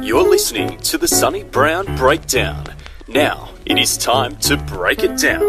You're listening to the Sunny Brown Breakdown. Now it is time to break it down.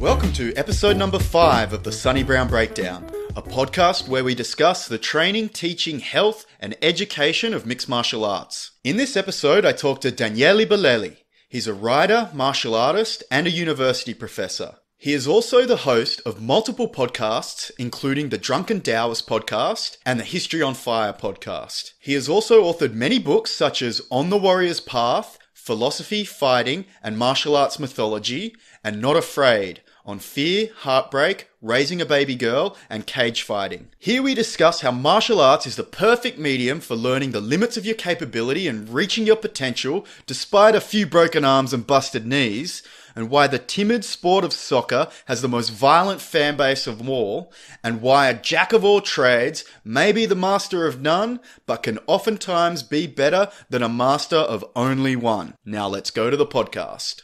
Welcome to episode number 5 of the Sunny Brown Breakdown, a podcast where we discuss the training, teaching, health, and education of mixed martial arts. In this episode, I talk to Daniele Bolelli. He's a writer, martial artist, and a university professor. He is also the host of multiple podcasts, including the Drunken Daoist podcast and the History on Fire podcast. He has also authored many books such as On the Warrior's Path, Philosophy, Fighting, and Martial Arts Mythology, and Not Afraid: On Fear, Heartbreak, Raising a Baby Girl, and Cage Fighting. Here we discuss how martial arts is the perfect medium for learning the limits of your capability and reaching your potential despite a few broken arms and busted knees, and why the timid sport of soccer has the most violent fan base of all, and why a jack of all trades may be the master of none, but can oftentimes be better than a master of only one. Now let's go to the podcast.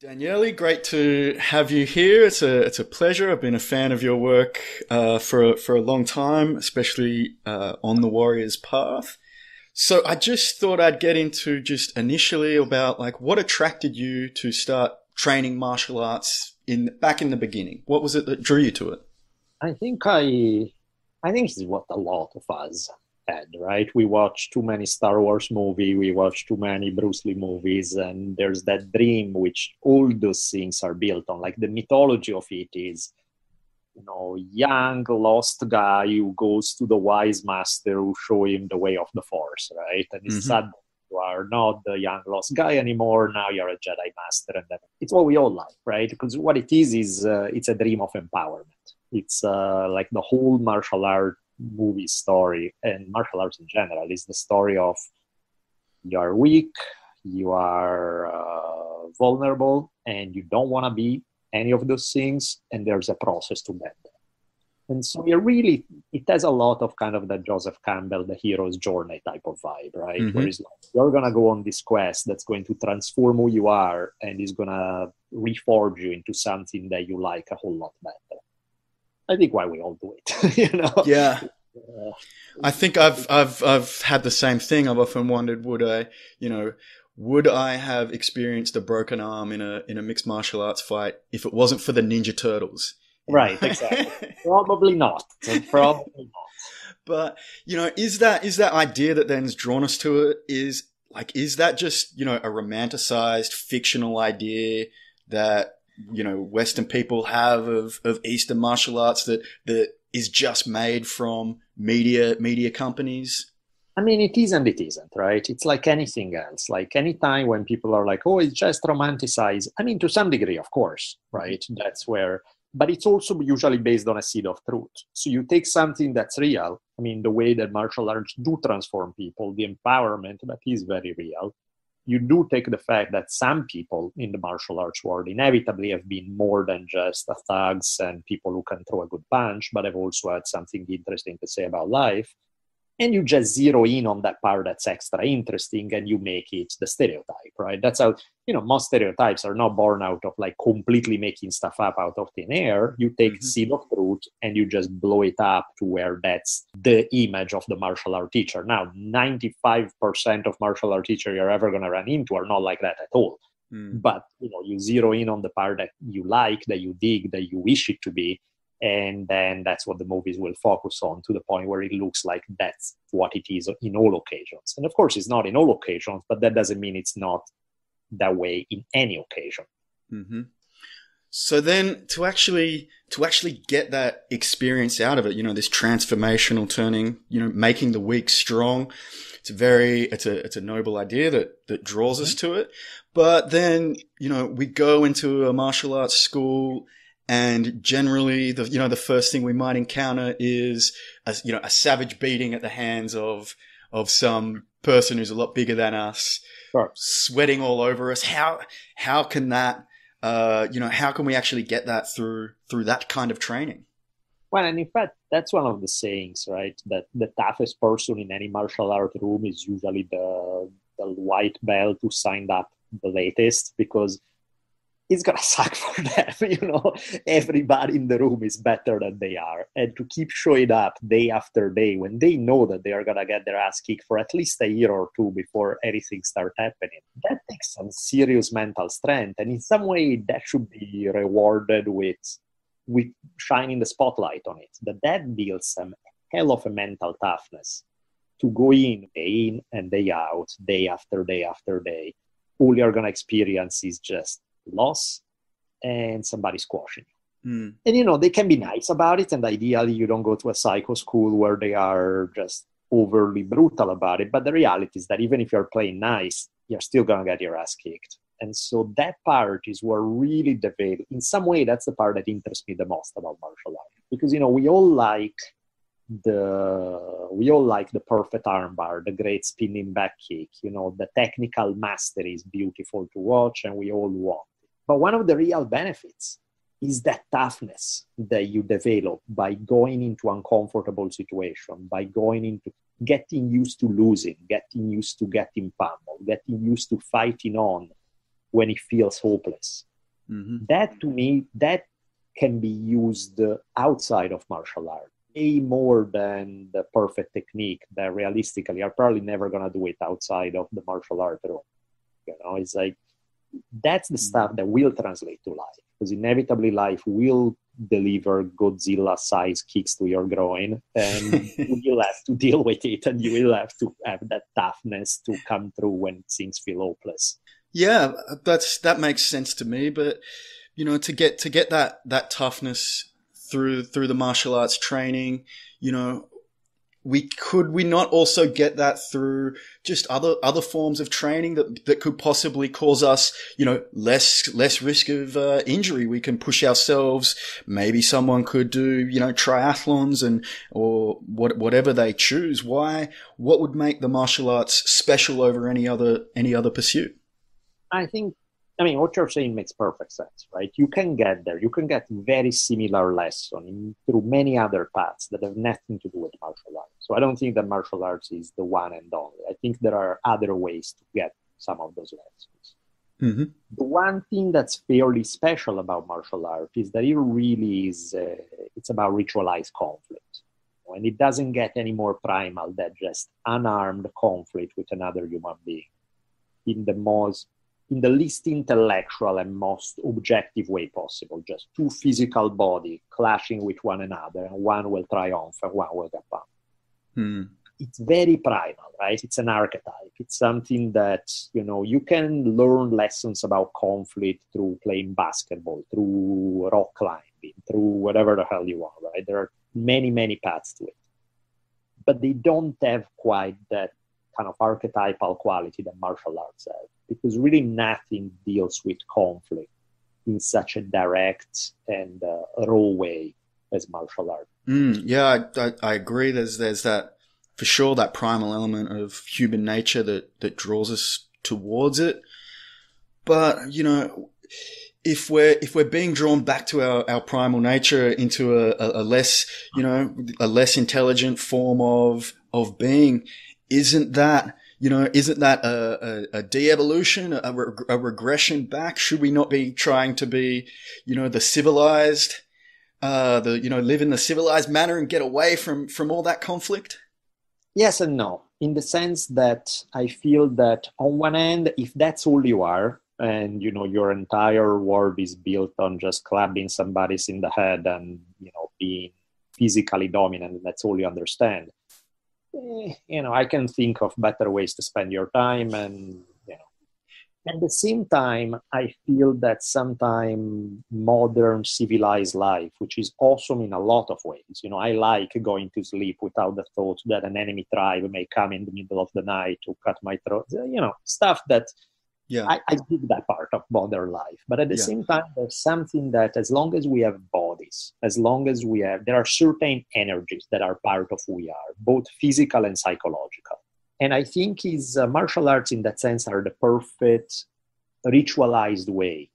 Daniele, great to have you here. It's a pleasure. I've been a fan of your work for a long time, especially On the Warrior's Path. So I just thought I'd get into just initially about like what attracted you to start training martial arts back in the beginning. What was it that drew you to it? I think it's what a lot of us had, right? We watch too many Star Wars movies, we watch too many Bruce Lee movies, and there's that dream which all those things are built on. Like the mythology of it is, you know, young lost guy who goes to the wise master who show him the way of the Force, right? And it's suddenly you are not the young lost guy anymore. Now you're a Jedi master, and it's what we all like, right? Because what it is it's a dream of empowerment. It's like the whole martial art movie story and martial arts in general is the story of you are weak, you are vulnerable, and you don't want to be any of those things, and there's a process to get there. And so it has a lot of kind of the Joseph Campbell, the hero's journey type of vibe, right? Where it's like, you're going to go on this quest that's going to transform who you are and is going to reforge you into something that you like a whole lot better. I think why we all do it, you know? Yeah. I think I've had the same thing. I've often wondered, would I have experienced a broken arm in a mixed martial arts fight if it wasn't for the Ninja Turtles? Right, exactly. Probably not. But, is that idea that then's drawn us to it is that just, a romanticized fictional idea that, Western people have of Eastern martial arts that is just made from media companies? I mean, it is and it isn't, right? It's like anything else. Like any time when people are like, oh, it's just romanticized. I mean, to some degree, of course, right? That's where, but it's also usually based on a seed of truth. So you take something that's real. I mean, the way that martial arts do transform people, the empowerment, that is very real. You do take the fact that some people in the martial arts world inevitably have been more than just thugs and people who can throw a good punch, but have also had something interesting to say about life. And you just zero in on that part that's extra interesting and you make it the stereotype, right? That's how, most stereotypes are not born out of like completely making stuff up out of thin air. You take seed of truth and you just blow it up to where that's the image of the martial art teacher. Now, 95% of martial art teachers you're ever going to run into are not like that at all. But, you zero in on the part that you like, that you dig, that you wish it to be. And then that's what the movies will focus on to the point where it looks like that's what it is in all occasions. And of course, it's not in all occasions, but that doesn't mean it's not that way in any occasion. So then to actually get that experience out of it, this transformational turning, making the weak strong, it's a noble idea that draws us to it. But then, we go into a martial arts school, and generally, the first thing we might encounter is a savage beating at the hands of some person who's a lot bigger than us, sure, sweating all over us. How can that, how can we actually get that through that kind of training? Well, and in fact, that's one of the sayings, right? That the toughest person in any martial art room is usually the white belt who signed up the latest, because it's going to suck for them. You know, everybody in the room is better than they are. And to keep showing up day after day when they know that they are going to get their ass kicked for at least a year or two before anything starts happening, that takes some serious mental strength. And in some way, that should be rewarded with shining the spotlight on it. But that builds some hell of a mental toughness to go in and day out, day after day after day. All you're going to experience is just loss and somebody squashing you. Mm. And, you know, they can be nice about it. And ideally, you don't go to a psycho school where they are just overly brutal about it. But the reality is that even if you're playing nice, you're still going to get your ass kicked. And so that part is where really the veil, in some way, that's the part that interests me the most about martial art. Because, you know, we all like the perfect armbar, the great spinning back kick, you know, the technical mastery is beautiful to watch and we all want it. But one of the real benefits is that toughness that you develop by going into uncomfortable situation, by going into getting used to losing, getting used to getting pummeled, getting used to fighting on when it feels hopeless. Mm-hmm. That to me, that can be used outside of martial art. Way more than the perfect technique that realistically are probably never going to do it outside of the martial art room. You know, it's like, that's the stuff that will translate to life, because inevitably life will deliver Godzilla size kicks to your groin and you will have to deal with it, and you will have to have that toughness to come through when things feel hopeless. Yeah, that makes sense to me. But, you know, to get that toughness through the martial arts training, you know, we not also get that through just other forms of training that could possibly cause us, you know, less risk of injury. We can push ourselves. Maybe someone could do, you know, triathlons or whatever they choose. What would make the martial arts special over any other pursuit? I mean, what you're saying makes perfect sense, right? You can get there. You can get very similar lesson through many other paths that have nothing to do with martial arts. So I don't think that martial arts is the one and only. I think there are other ways to get some of those lessons. Mm-hmm. The one thing that's fairly special about martial art is that it really is, it's about ritualized conflict. And it doesn't get any more primal than just unarmed conflict with another human being in the least intellectual and most objective way possible, just two physical bodies clashing with one another, and one will triumph and one will get pumped. Mm. It's very primal, right? It's an archetype. It's something that, you know, you can learn lessons about conflict through playing basketball, through rock climbing, through whatever the hell you want, right? There are many, many paths to it. But they don't have quite that kind of archetypal quality that martial arts have, because really nothing deals with conflict in such a direct and raw way as martial art. Yeah, I agree. There's that, for sure, that primal element of human nature that draws us towards it. But, you know, if we're being drawn back to our primal nature into a less intelligent form of being, isn't that a de-evolution, a regression back? Should we not be trying to be, you know, the civilized, live in the civilized manner and get away from all that conflict? Yes and no, in the sense that I feel that on one end, if that's all you are, and, you know, your entire world is built on just clapping somebody's in the head and, you know, being physically dominant, and that's all you understand. You know, I can think of better ways to spend your time. And, you know, at the same time, I feel that sometimes modern civilized life, which is awesome in a lot of ways, you know, I like going to sleep without the thought that an enemy tribe may come in the middle of the night to cut my throat, you know, stuff that, yeah, I dig that part of modern life. But at the same time, there's something that as long as we have bodies, there are certain energies that are part of who we are, both physical and psychological. And I think martial arts in that sense are the perfect ritualized way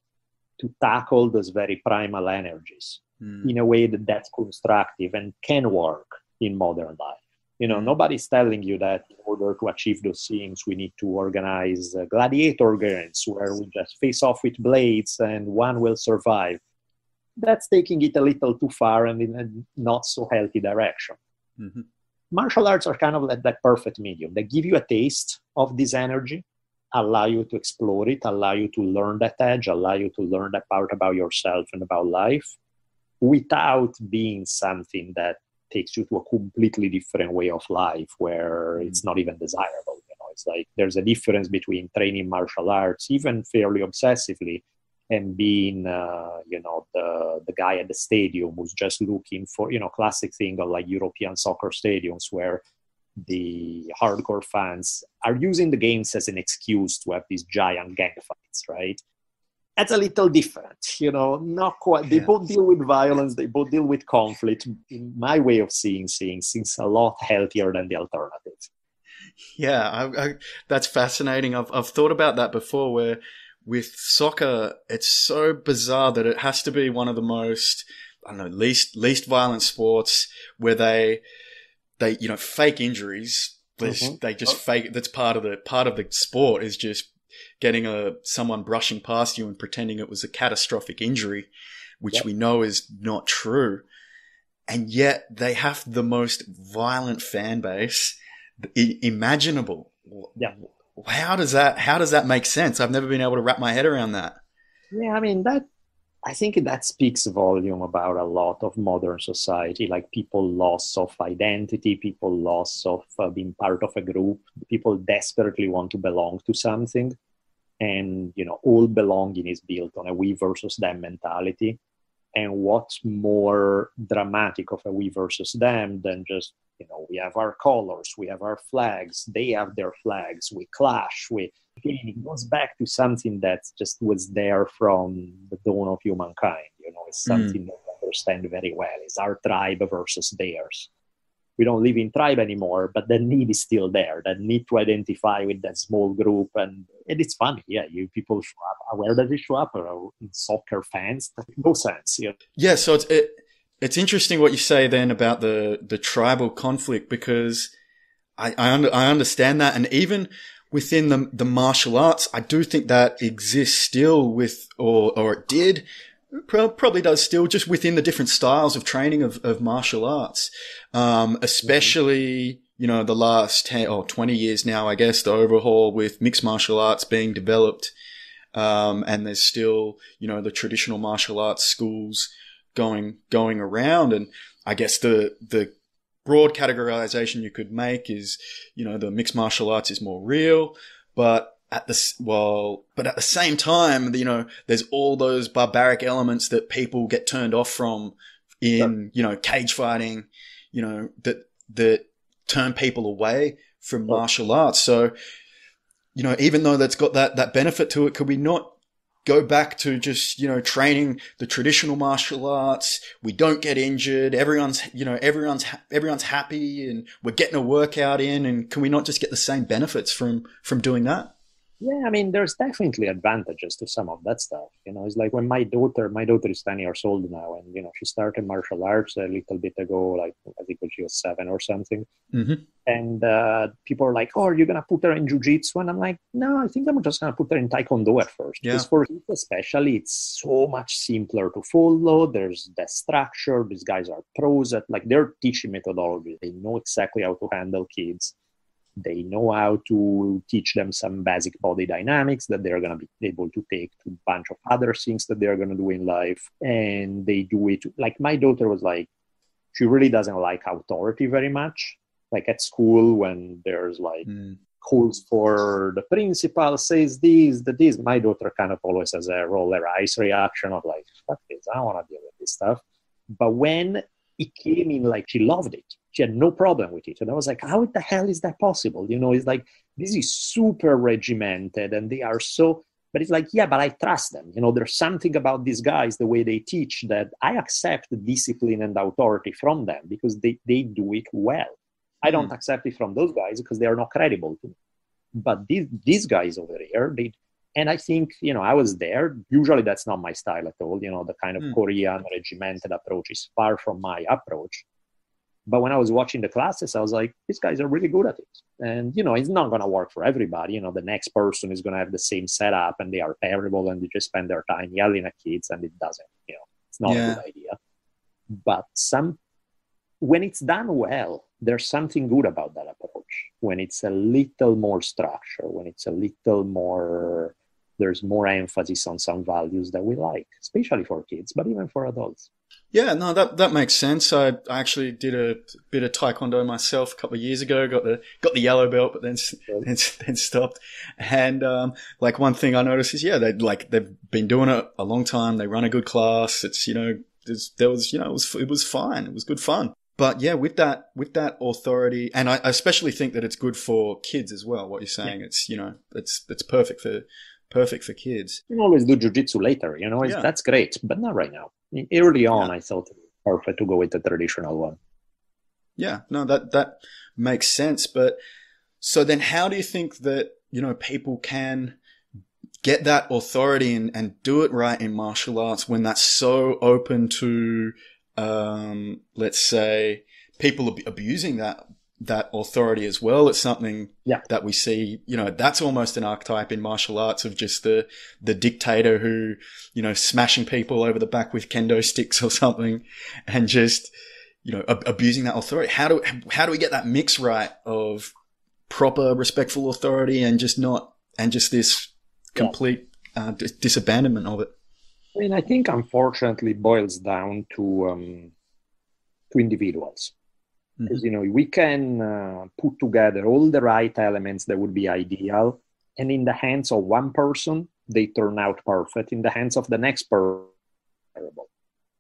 to tackle those very primal energies in a way that's constructive and can work in modern life. You know, nobody's telling you that in order to achieve those things, we need to organize gladiator games where we just face off with blades and one will survive. That's taking it a little too far and in a not so healthy direction. Mm-hmm. Martial arts are kind of like that perfect medium. They give you a taste of this energy, allow you to explore it, allow you to learn that edge, allow you to learn that part about yourself and about life without being something that takes you to a completely different way of life where it's not even desirable. You know, it's like there's a difference between training martial arts, even fairly obsessively, and being, you know, the guy at the stadium who's just looking for, you know, classic thing of like European soccer stadiums where the hardcore fans are using the games as an excuse to have these giant gang fights, right? That's a little different, you know, not quite. They both deal with violence, they both deal with conflict. In my way of seeing things, it's a lot healthier than the alternative. Yeah, I that's fascinating. I've thought about that before where with soccer, it's so bizarre that it has to be one of the most, I don't know, least violent sports where they you know, fake injuries. They just fake. That's part of the sport is just getting someone brushing past you and pretending it was a catastrophic injury, which we know is not true. And yet they have the most violent fan base imaginable. Yeah. How does that make sense? I've never been able to wrap my head around that. Yeah, I mean, I think that speaks volume about a lot of modern society, like people loss of identity, people loss of being part of a group, people desperately want to belong to something. And, you know, all belonging is built on a we versus them mentality. And what's more dramatic of a we versus them than just, you know, we have our colors, we have our flags, they have their flags, we clash, it goes back to something that just was there from the dawn of humankind, you know, it's something that we understand very well. It's our tribe versus theirs. We don't live in tribe anymore, but the need is still there, that need to identify with that small group. And it's funny, people show up. Where does it show up? Soccer fans? That makes no sense. You know? Yeah, so it's interesting what you say then about the tribal conflict, because I understand that. And even within the martial arts, I do think that exists still with, or it did, probably does still, just within the different styles of training of martial arts, especially, you know, the last 10 or 20 years now, I guess, the overhaul with mixed martial arts being developed. And there's still, you know, the traditional martial arts schools going around. And I guess the broad categorization you could make is, you know, the mixed martial arts is more real, but at the same time, you know, there's all those barbaric elements that people get turned off from in, you know, cage fighting, you know, that turn people away from martial arts. So, you know, even though that's got that benefit to it, could we not go back to just, you know, training the traditional martial arts? We don't get injured. Everyone's happy and we're getting a workout in. And can we not just get the same benefits from doing that? Yeah, I mean, there's definitely advantages to some of that stuff. You know, it's like when my daughter is 10 years old now, and, you know, she started martial arts a little bit ago, like I think when she was 7 or something. Mm-hmm. And people are like, oh, are you going to put her in jiu-jitsu? And I'm like, no, I think I'm just going to put her in taekwondo at first. Yeah. Because for kids especially, it's so much simpler to follow. There's the structure. These guys are pros at, like, their teaching methodology. They know exactly how to handle kids. They know how to teach them some basic body dynamics that they're going to be able to take to a bunch of other things that they're going to do in life. And they do it. Like, my daughter was like, she really doesn't like authority very much. Like at school, when there's like calls for the principal, says this, my daughter kind of always has a roll her eyes reaction of like, fuck this, I don't want to deal with this stuff. But when it came in, like, she loved it. She had no problem with it. And I was like, how the hell is that possible? You know, it's like, this is super regimented and they are so, but it's like, yeah, but I trust them. You know, there's something about these guys, the way they teach, that I accept discipline and authority from them because they do it well. I don't accept it from those guys because they are not credible to me. But these guys over here, and I think, you know, I was there. Usually that's not my style at all. You know, the kind of Korean regimented approach is far from my approach. But when I was watching the classes, I was like, these guys are really good at it. And, you know, it's not going to work for everybody. You know, the next person is going to have the same setup and they are terrible and they just spend their time yelling at kids and it doesn't, you know, it's not a good idea. But when it's done well, there's something good about that approach. When it's a little more structure, when it's a little more, there's more emphasis on some values that we like, especially for kids, but even for adults. Yeah, no, that makes sense. I actually did a bit of Taekwondo myself a couple of years ago, got the yellow belt, but then stopped. And, like one thing I noticed is, they've been doing it a long time. They run a good class. It's, you know, it was fine. It was good fun. But yeah, with that authority, and I especially think that it's good for kids as well. What you're saying, It's, you know, it's perfect for kids. You can always do jiu-jitsu later, you know, that's great, but not right now. Early on, I thought it was perfect to go with the traditional one. Yeah, no, that makes sense. But so then how do you think that, you know, people can get that authority and do it right in martial arts when that's so open to, let's say, people abusing that authority as well? It's something that we see, you know, that's almost an archetype in martial arts of just the dictator who, you know, smashing people over the back with kendo sticks or something and just, you know, abusing that authority. How do we get that mix right of proper respectful authority and just not, and just this complete disabandonment of it? I mean, I think unfortunately boils down to individuals. Because, you know, we can put together all the right elements that would be ideal. And in the hands of one person, they turn out perfect. In the hands of the next person, terrible.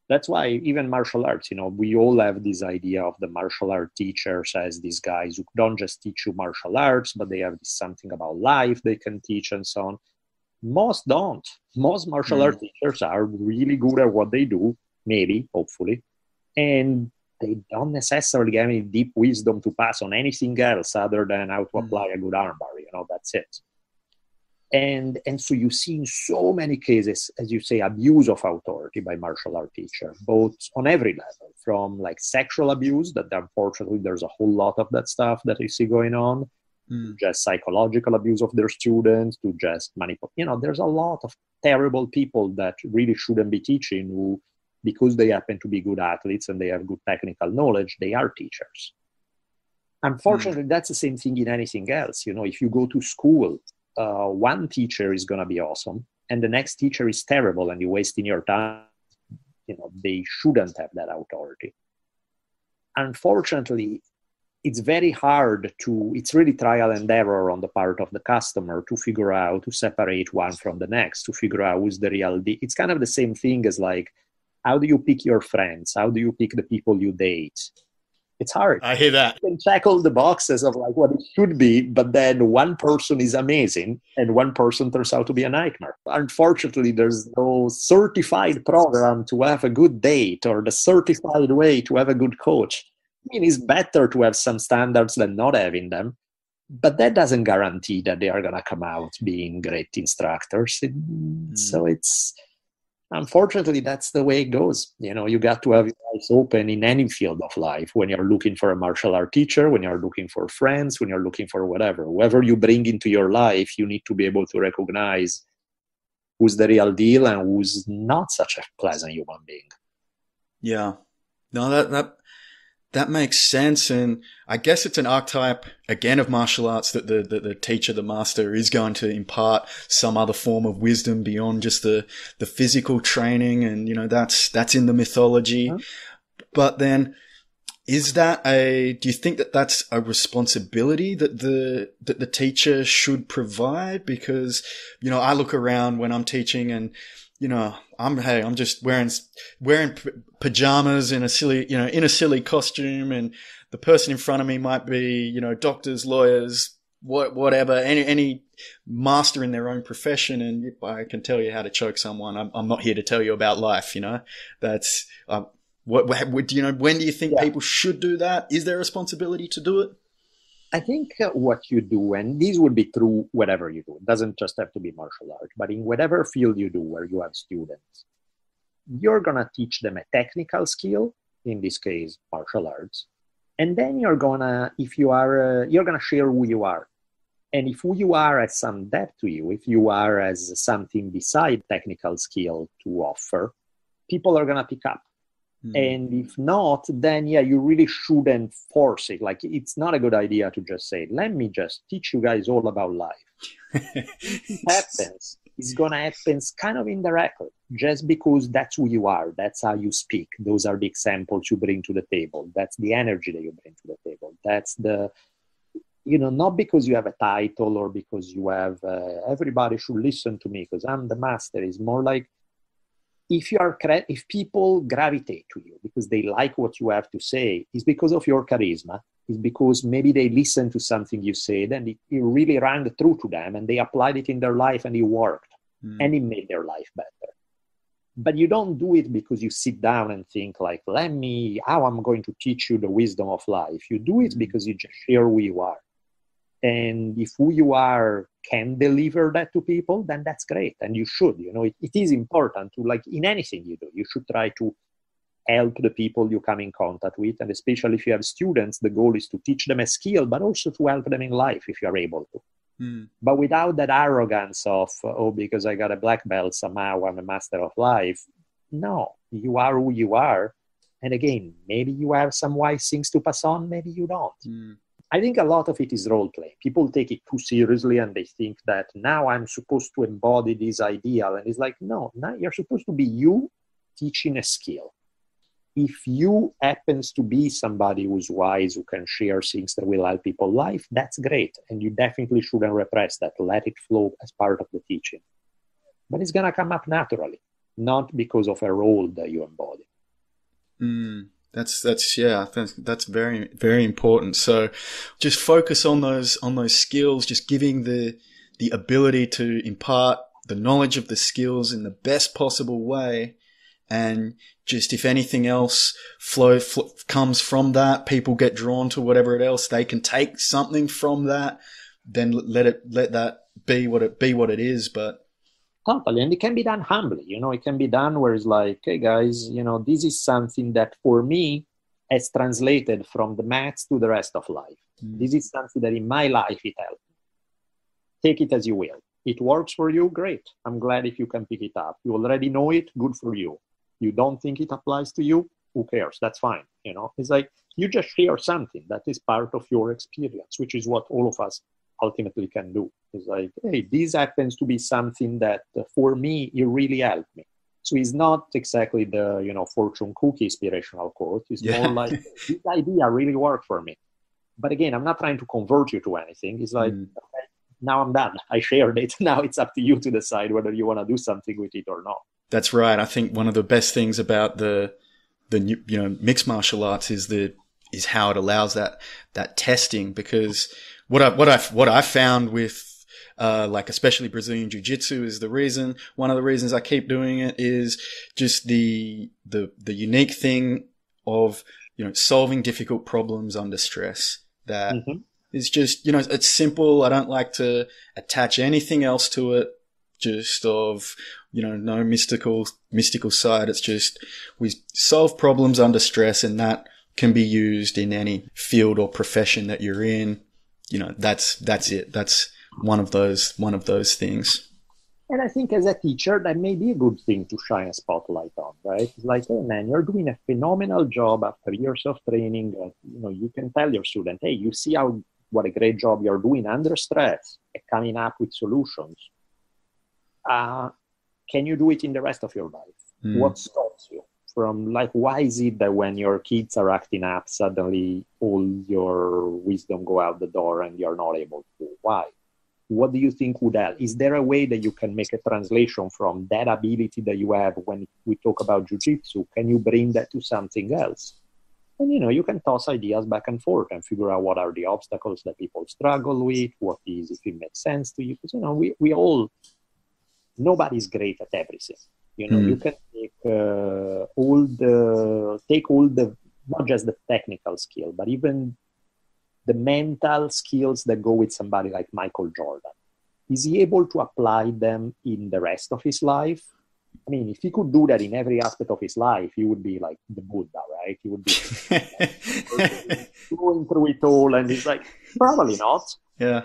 That's why even martial arts, you know, we all have this idea of the martial art teachers as these guys who don't just teach you martial arts, but they have this something about life they can teach and so on. Most don't. Most martial art teachers are really good at what they do, maybe, hopefully. And they don't necessarily have any deep wisdom to pass on anything else other than how to apply a good armbar. You know, that's it. And so you see in so many cases, as you say, abuse of authority by martial art teacher, both on every level, from like sexual abuse, that unfortunately there's a whole lot of that stuff that you see going on, just psychological abuse of their students, to just manipulate. You know, there's a lot of terrible people that really shouldn't be teaching who, because they happen to be good athletes and they have good technical knowledge, they are teachers. Unfortunately, that's the same thing in anything else. You know, if you go to school, one teacher is going to be awesome and the next teacher is terrible and you're wasting your time. You know, they shouldn't have that authority. Unfortunately, it's very hard it's really trial and error on the part of the customer to figure out, to separate one from the next, to figure out who's the real deal. It's kind of the same thing as like, how do you pick your friends? How do you pick the people you date? It's hard. I hear that. You can check all the boxes of like what it should be, but then one person is amazing and one person turns out to be a nightmare. Unfortunately, there's no certified program to have a good date or the certified way to have a good coach. I mean, it's better to have some standards than not having them, but that doesn't guarantee that they are going to come out being great instructors. So it's... Unfortunately, that's the way it goes. You know, you got to have your eyes open in any field of life when you're looking for a martial art teacher, when you're looking for friends, when you're looking for whatever. Whoever you bring into your life, you need to be able to recognize who's the real deal and who's not such a pleasant human being. Yeah. No, that makes sense. And I guess it's an archetype, again, of martial arts that the teacher, the master, is going to impart some other form of wisdom beyond just the physical training. And, you know, that's in the mythology. But then is that do you think that that's a responsibility that the teacher should provide? Because, you know, I look around when I'm teaching and, you know, I'm just wearing pajamas in a silly costume, and the person in front of me might be, you know, doctors, lawyers, whatever, any master in their own profession. And I can tell you how to choke someone. I'm not here to tell you about life. You know, that's what you know. When do you think people should do that? Is there a responsibility to do it? I think what you do, and these would be true whatever you do, it doesn't just have to be martial art, but in whatever field you do where you have students, you're going to teach them a technical skill, in this case, martial arts, And then you're gonna, if you are, you're gonna share who you are. And if who you are has some depth to you, if you are as something beside technical skill to offer, people are gonna pick up. And if not, then yeah, you really shouldn't force it. Like, it's not a good idea to just say, let me just teach you guys all about life. It happens. It's going to happen kind of indirectly, just because that's who you are. That's how you speak. Those are the examples you bring to the table. That's the energy that you bring to the table. That's the, you know, not because you have a title or because you have, everybody should listen to me because I'm the master. It's more like, if you are, if people gravitate to you because they like what you have to say, it's because of your charisma. It's because maybe they listened to something you said and it really rang true to them and they applied it in their life and it worked and it made their life better. But you don't do it because you sit down and think like, let me, how I'm going to teach you the wisdom of life. You do it because you just share who you are. And if who you are can deliver that to people, then that's great. And you should, you know, it is important to, like, in anything you do, you should try to help the people you come in contact with. And especially if you have students, the goal is to teach them a skill, but also to help them in life if you are able to. But without that arrogance of, oh, because I got a black belt, somehow I'm a master of life. No, you are who you are. And again, maybe you have some wise things to pass on, maybe you don't. I think a lot of it is role play. People take it too seriously and they think that now I'm supposed to embody this ideal. And it's like, no, now you're supposed to be you teaching a skill. If you happens to be somebody who's wise, who can share things that will help people life, that's great. And you definitely shouldn't repress that. Let it flow as part of the teaching. But it's going to come up naturally, not because of a role that you embody. Yeah, I think that's very, very important. So just focus on those skills, just giving the ability to impart the knowledge of the skills in the best possible way. And just, if anything else comes from that, people get drawn to whatever it else, they can take something from that, then let that be what it is. But totally. And it can be done humbly, you know, it can be done where it's like, hey guys, you know, this is something that for me has translated from the maths to the rest of life. This is something that in my life it helped. Take it as you will. It works for you, great. I'm glad if you can pick it up. You already know it, good for you. You don't think it applies to you, who cares? That's fine. You know, it's like you just share something that is part of your experience, which is what all of us ultimately can do. It's like, hey, this happens to be something that for me, it really helped me. So it's not exactly the, you know, fortune cookie inspirational quote. It's more like, this idea really worked for me. But again, I'm not trying to convert you to anything. It's like, okay, now I'm done. I shared it. Now it's up to you to decide whether you want to do something with it or not. That's right. I think one of the best things about the you know, mixed martial arts is how it allows that testing, because what I found with, like especially Brazilian Jiu-Jitsu, is one of the reasons I keep doing it is just the unique thing of, you know, solving difficult problems under stress. That is just, you know, it's simple. I don't like to attach anything else to it, just of, you know, no mystical side. It's just, we solve problems under stress, and that can be used in any field or profession that you're in. You know, that's it. That's one of those things. And I think as a teacher, that may be a good thing to shine a spotlight on, right? It's like, hey man, you're doing a phenomenal job after years of training. You know, you can tell your student, hey, you see what a great job you're doing under stress, coming up with solutions. Can you do it in the rest of your life? What stops you? From, like, why is it that when your kids are acting up, suddenly all your wisdom go out the door and you're not able to? Why? What do you think would help? Is there a way that you can make a translation from that ability that you have when we talk about jiu-jitsu? Can you bring that to something else? And, you know, you can toss ideas back and forth and figure out what are the obstacles that people struggle with, what is, if it makes sense to you. Because, you know, we all, nobody's great at everything. You know, you can take not just the technical skill, but even the mental skills that go with somebody like Michael Jordan. Is he able to apply them in the rest of his life? I mean, if he could do that in every aspect of his life, he would be like the Buddha, right? He would be going through it all, and he's like, probably not. Yeah.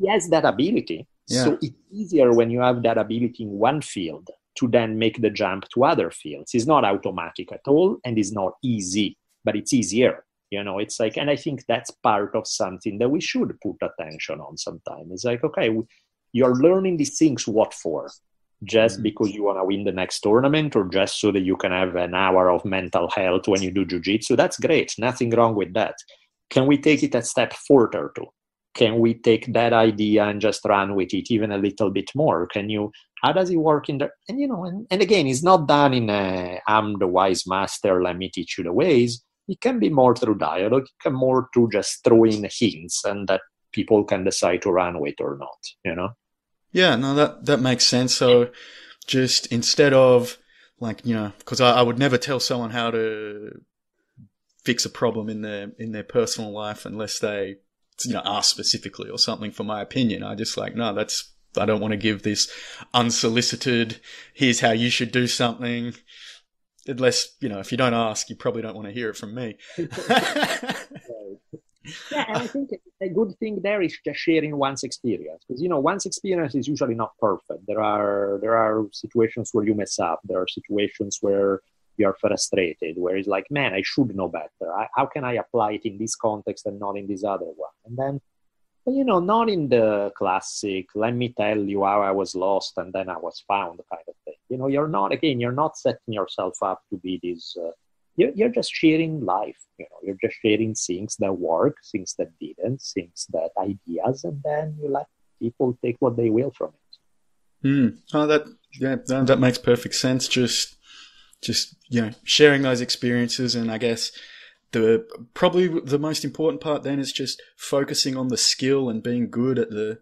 He has that ability. Yeah. So it's easier when you have that ability in one field to then make the jump to other fields. It's not automatic at all, and it's not easy, but it's easier. You know, it's like, and I think that's part of something that we should put attention on sometimes. It's like, okay, you're learning these things, what for? Just because you want to win the next tournament, or just so that you can have an hour of mental health when you do jiu-jitsu? That's great. Nothing wrong with that. Can we take it a step further too? Can we take that idea and just run with it even a little bit more? Can you, how does it work in there? And, you know, and again, it's not done in a, I'm the wise master, let me teach you the ways. It can be more through dialogue. It can more through just throwing hints, and that people can decide to run with or not, you know? Yeah, no, that makes sense. So just instead of like, you know, because I would never tell someone how to fix a problem in their personal life unless they, you know, ask specifically or something for my opinion. I just like, no, that's, I don't want to give this unsolicited, here's how you should do something. Unless, you know, if you don't ask, you probably don't want to hear it from me. Yeah, and I think a good thing there is just sharing one's experience, because, you know, one's experience is usually not perfect. There are situations where you mess up. There are situations where you're frustrated, where it's like, man, I should know better. How can I apply it in this context and not in this other one? And then, but, you know, not in the classic, let me tell you how I was lost and then I was found kind of thing. You know, you're not setting yourself up to be this... You're just sharing life, you know, you're just sharing things that work, things that didn't, things that ideas, and then you let people take what they will from it. Oh, that makes perfect sense. Just, you know, sharing those experiences. And I guess probably the most important part then is just focusing on the skill and being good at the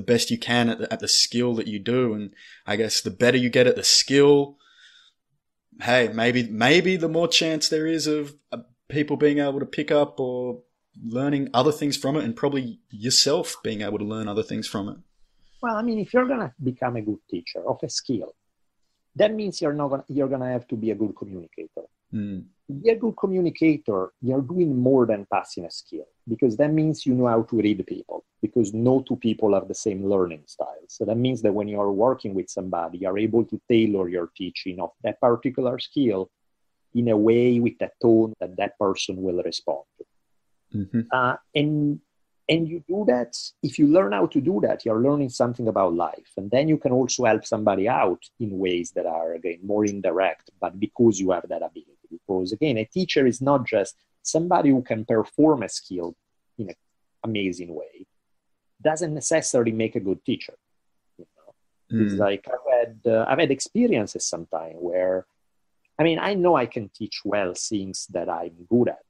best you can at the skill that you do. And I guess the better you get at the skill, hey, maybe the more chance there is of people being able to pick up or learning other things from it, and probably yourself being able to learn other things from it. Well, I mean, if you're going to become a good teacher of a skill, that means you're going to have to be a good communicator. To be a good communicator, you're doing more than passing a skill, because that means you know how to read people, because no two people have the same learning style. So that means that when you are working with somebody, you're able to tailor your teaching of that particular skill in a way with a tone that person will respond to. Mm-hmm. And you do that, if you learn how to do that, you're learning something about life. And then you can also help somebody out in ways that are, again, more indirect, but because you have that ability. Because, again, a teacher is not just somebody who can perform a skill in an amazing way. Doesn't necessarily make a good teacher. You know? It's like I've had experiences sometimes where, I mean, I know I can teach well things that I'm good at.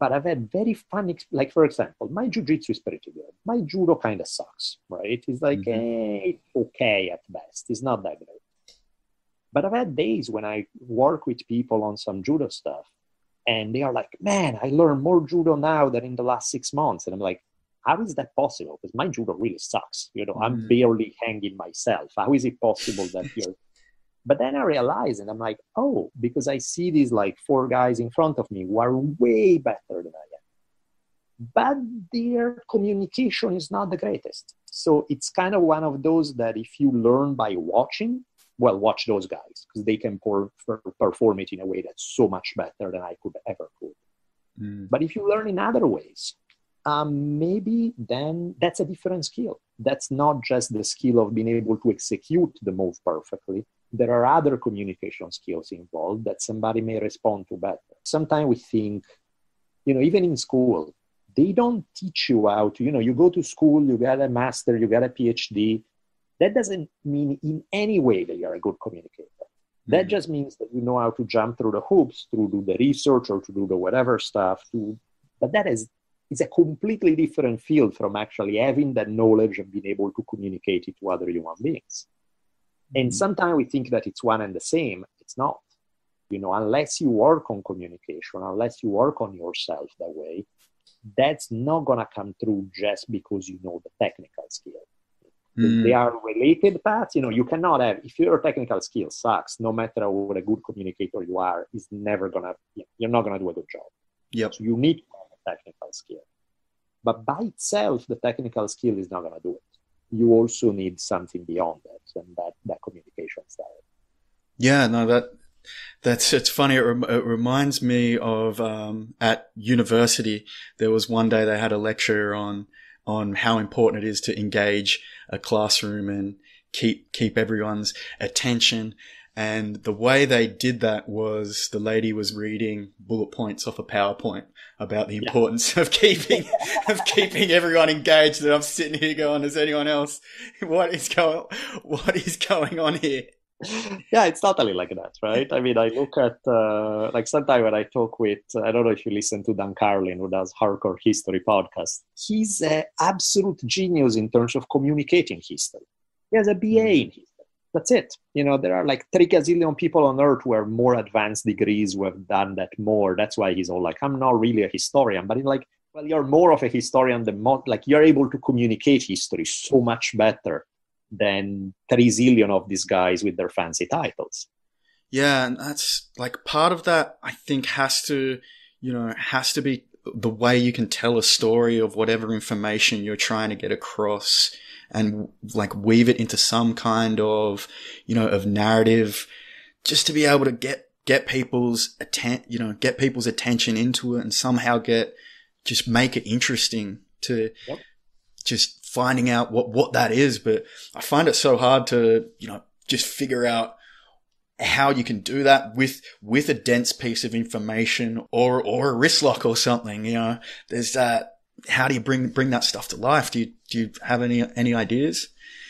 But I've had very fun, like, for example, my jiu-jitsu is pretty good. My judo kind of sucks, right? It's like, it's okay at best. It's not that great. But I've had days when I work with people on some judo stuff, and they are like, man, I learned more judo now than in the last 6 months. And I'm like, how is that possible? Because my judo really sucks. You know, I'm barely hanging myself. How is it possible that you're... But then I realized, and I'm like, oh, because I see these like 4 guys in front of me who are way better than I am. But their communication is not the greatest. So it's kind of one of those that if you learn by watching, well, watch those guys, because they can perform it in a way that's so much better than I could ever could. But if you learn in other ways, maybe then that's a different skill. That's not just the skill of being able to execute the move perfectly. There are other communication skills involved that somebody may respond to better. Sometimes we think, you know, even in school, they don't teach you how to, you know, you go to school, you get a master, you get a PhD. That doesn't mean in any way that you're a good communicator. That just means that you know how to jump through the hoops, to do the research or to do the whatever stuff. But that is, it's a completely different field from actually having that knowledge and being able to communicate it to other human beings. And sometimes we think that it's one and the same. It's not. You know, unless you work on communication, unless you work on yourself that way, that's not going to come through just because you know the technical skill. They are related paths. You know, you cannot have, if your technical skill sucks, no matter what a good communicator you are, it's never going to, you're not going to do a good job. Yep. So you need a technical skill. But by itself, the technical skill is not going to do it. You also need something beyond that, and that communication style. Yeah, no, it's funny. It reminds me of at university, there was one day they had a lecture on how important it is to engage a classroom and keep everyone's attention. And the way they did that was the lady was reading bullet points off a PowerPoint about the importance of keeping everyone engaged. And I'm sitting here going, "Is anyone else? What is going on here?" Yeah, it's totally like that, right? I mean, I look at like sometimes when I talk with, I don't know if you listen to Dan Carlin, who does Hardcore History podcast. He's an absolute genius in terms of communicating history. He has a BA in history. That's it. You know, there are like 3 gazillion people on earth who have more advanced degrees, who have done that more. That's why he's all like, I'm not really a historian, but he's like, well, you're more of a historian than most. Like, you're able to communicate history so much better than 3 zillion of these guys with their fancy titles. Yeah. And that's like part of that, I think, has to be the way you can tell a story of whatever information you're trying to get across, and like weave it into some kind of, you know, of narrative, just to be able to get people's get people's attention into it, and somehow just make it interesting to just finding out what that is. But I find it so hard to, you know, just figure out how you can do that with a dense piece of information or a wrist lock or something. You know, there's that. How do you bring that stuff to life? Do you have any ideas?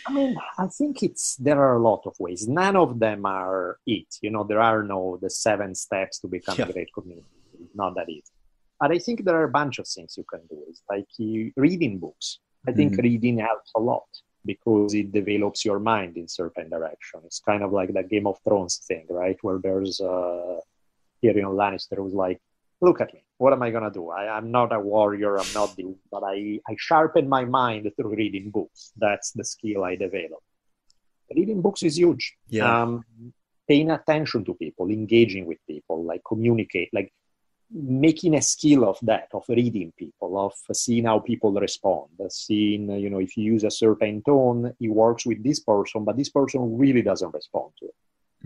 I mean, I think there are a lot of ways. None of them are it. You know, there are no the 7 steps to become a great community. Not that easy. But I think there are a bunch of things you can do. It's like reading books. I think reading helps a lot because it develops your mind in certain direction. It's kind of like the Game of Thrones thing, right? Where there's Tyrion Lannister who's like, look at me. What am I going to do? I'm not a warrior. I'm not the, but I sharpen my mind through reading books. That's the skill I develop. Reading books is huge. Yeah. Paying attention to people, engaging with people, like communicate, like making a skill of that, of reading people, of seeing how people respond, seeing, you know, if you use a certain tone, it works with this person, but this person really doesn't respond to it.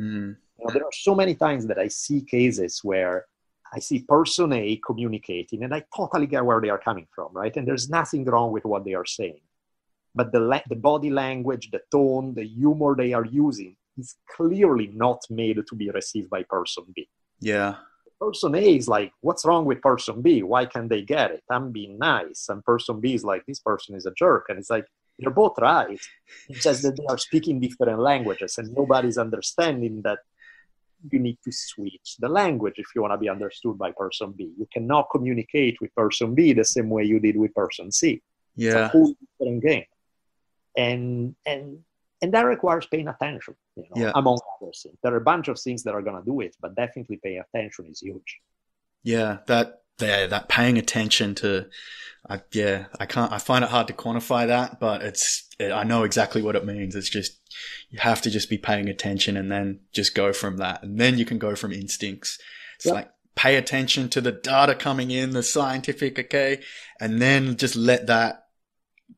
Mm. You know, there are so many times that I see cases where I see person A communicating, and I totally get where they are coming from, right? And there's nothing wrong with what they are saying. But the body language, the tone, the humor they are using is clearly not made to be received by person B. Yeah. Person A is like, what's wrong with person B? Why can't they get it? I'm being nice. And person B is like, this person is a jerk. And it's like, they're both right. It's just that they are speaking different languages, and nobody's understanding that you need to switch the language if you want to be understood by person B. You cannot communicate with person B the same way you did with person C. Yeah. It's a whole different game. And that requires paying attention, you know, among other things. There are a bunch of things that are going to do it, but definitely paying attention is huge. Yeah, that paying attention to, I find it hard to quantify that, but I know exactly what it means. It's just, you have to just be paying attention and then just go from that. And then you can go from instincts. It's like, pay attention to the data coming in, the scientific, okay? And then just let that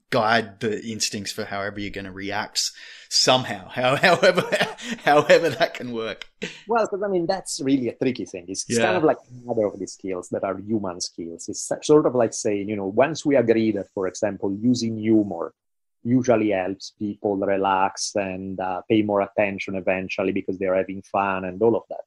guide the instincts for however you're going to react somehow, however that can work. Well, because I mean, that's really a tricky thing. It's kind of like another of these skills that are human skills. It's sort of like saying, you know, once we agree that, for example, using humor usually helps people relax and pay more attention eventually because they're having fun and all of that.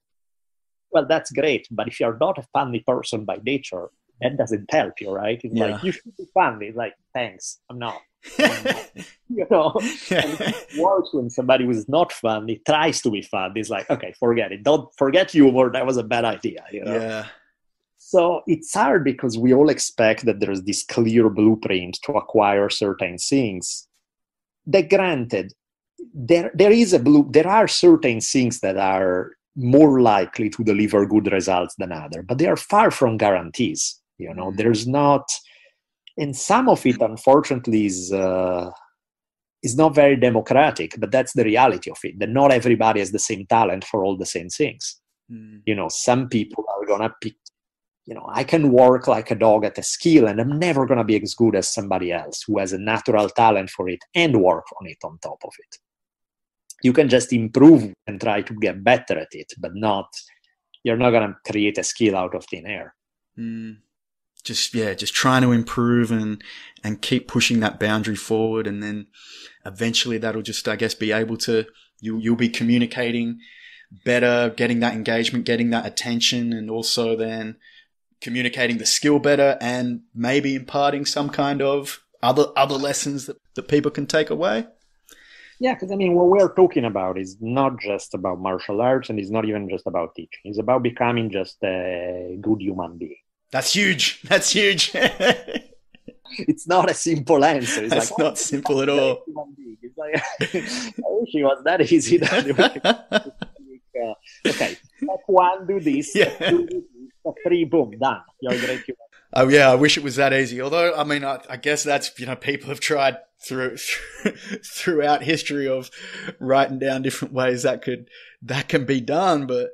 Well, that's great. But if you're not a funny person by nature, that doesn't help you, right? It's like, you should be funny. It's like, thanks, I'm not. You know, and it works when somebody who's not funny tries to be funny. It's like, okay, forget it. Don't forget humor. That was a bad idea, you know? Yeah. So it's hard because we all expect that there's this clear blueprint to acquire certain things. That granted, there are certain things that are more likely to deliver good results than other, but they are far from guarantees. You know, there's not, and some of it, unfortunately, is is not very democratic, but that's the reality of it, that not everybody has the same talent for all the same things. Mm. You know, some people are going to pick, you know, I can work like a dog at a skill and I'm never going to be as good as somebody else who has a natural talent for it and work on it on top of it. You can just improve and try to get better at it, but not, you're not going to create a skill out of thin air. Mm. Just trying to improve and keep pushing that boundary forward. And then eventually that'll just, I guess, be able to, you'll be communicating better, getting that engagement, getting that attention, and also then communicating the skill better and maybe imparting some kind of other lessons that people can take away. Yeah, because I mean, what we're talking about is not just about martial arts, and it's not even just about teaching. It's about becoming just a good human being. That's huge. That's huge. It's not a simple answer. It's That's like, not simple at all. It's like, I wish it was that easy. Okay, step one, do this. Yeah. Step 2, do this. Step 3, boom, done. You're great. Oh yeah, I wish it was that easy. Although, I mean, I guess that's, you know, people have tried throughout history of writing down different ways that can be done. But,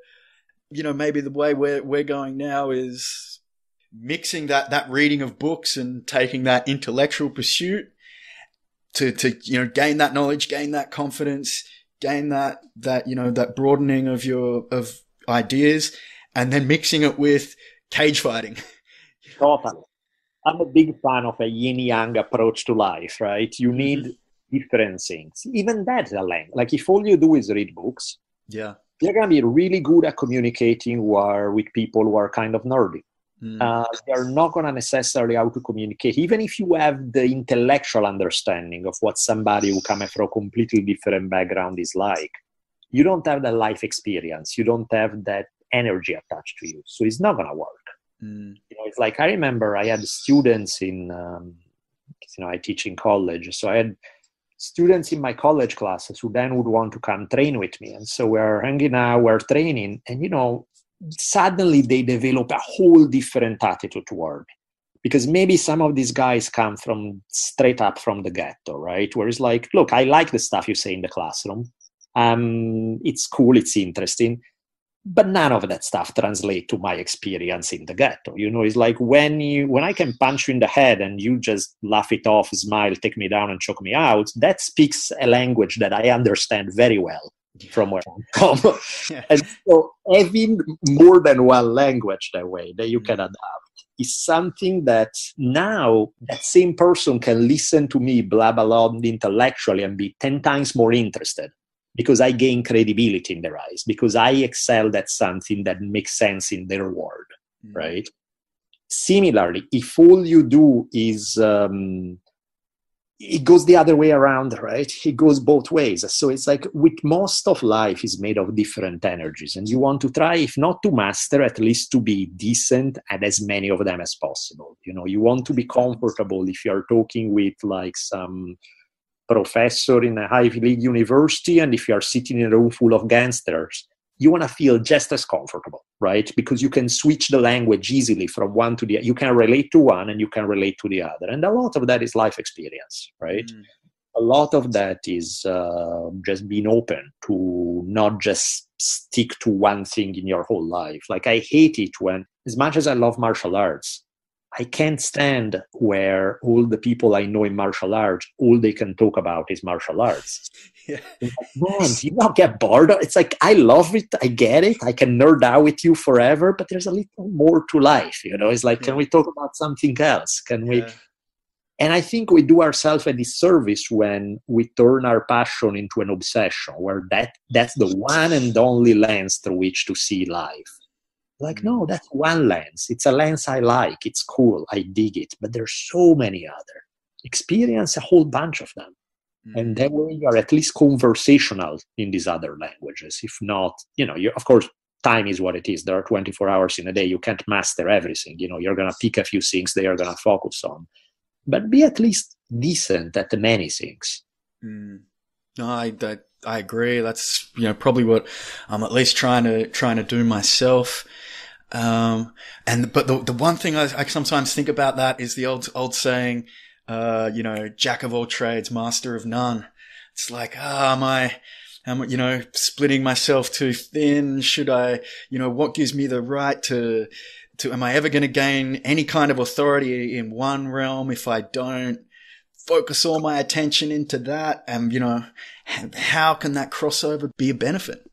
you know, maybe the way we're going now is mixing that reading of books and taking that intellectual pursuit to you know, gain that knowledge, gain that confidence, gain that you know, that broadening of your ideas, and then mixing it with cage fighting. Totally. I'm a big fan of a yin yang approach to life, right? You need different things. Even that's a length. Like if all you do is read books, yeah, you're gonna be really good at communicating with people who are kind of nerdy. They're not going to necessarily how to communicate, even if you have the intellectual understanding of what somebody who comes from a completely different background is like. You don't have that life experience. You don't have that energy attached to you. So it's not going to work. Mm. You know, it's like I remember I had students in, you know, I teach in college. So I had students in my college classes who then would want to come train with me. And so we're hanging out, we're training, and, you know, suddenly they develop a whole different attitude toward it. Because maybe some of these guys come from straight up from the ghetto, right? Where it's like, look, I like the stuff you say in the classroom. It's cool, it's interesting. But none of that stuff translates to my experience in the ghetto. You know, it's like when I can punch you in the head and you just laugh it off, smile, take me down and choke me out, that speaks a language that I understand very well from where I'm from. Yeah. And so having more than one language that way that you can adapt is something that now that same person can listen to me blabber intellectually and be 10 times more interested, because I gain credibility in their eyes, because I excelled at something that makes sense in their world, right? Similarly, if all you do is it goes the other way around, right? It goes both ways. So it's like with most of life is made of different energies, and you want to try, if not to master, at least to be decent at as many of them as possible. You know, you want to be comfortable if you're talking with like some professor in a Ivy League university, and if you're sitting in a room full of gangsters, you want to feel just as comfortable, right? Because you can switch the language easily from one to the other. You can relate to one and you can relate to the other. And a lot of that is life experience, right? Mm. A lot of that is just being open to not just stick to one thing in your whole life. Like I hate it when, as much as I love martial arts, I can't stand where all the people I know in martial arts, all they can talk about is martial arts. Yeah. Like, man, do you not get bored? It's like, I love it. I get it. I can nerd out with you forever, but there's a little more to life. You know, it's like, can we talk about something else? Can we? And I think we do ourselves a disservice when we turn our passion into an obsession where that's the one and only lens through which to see life. Like, no, that's one lens. It's a lens I like. It's cool. I dig it. But there's so many other. Experience a whole bunch of them. Mm. And that way you are at least conversational in these other languages. If not, you know, of course, time is what it is. There are 24 hours in a day. You can't master everything. You know, you're going to pick a few things that you're going to focus on. But be at least decent at the many things. Mm. No, I agree. That's, you know, probably what I'm at least trying to do myself. But the one thing I sometimes think about that is the old saying, you know, jack of all trades, master of none. It's like, am I, you know, splitting myself too thin? Should I, you know, what gives me the right to, am I ever going to gain any kind of authority in one realm if I don't focus all my attention into that? And, you know, how can that crossover be a benefit?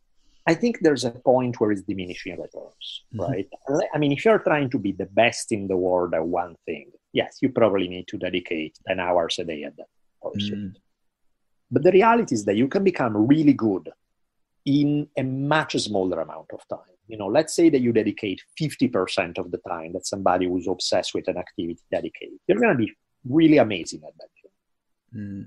I think there's a point where it's diminishing returns, right? Mm-hmm. I mean, if you're trying to be the best in the world at one thing, yes, you probably need to dedicate 10 hours a day at that pursuit. But the reality is that you can become really good in a much smaller amount of time. You know, let's say that you dedicate 50% of the time that somebody who's obsessed with an activity dedicates. You're going to be really amazing at that thing.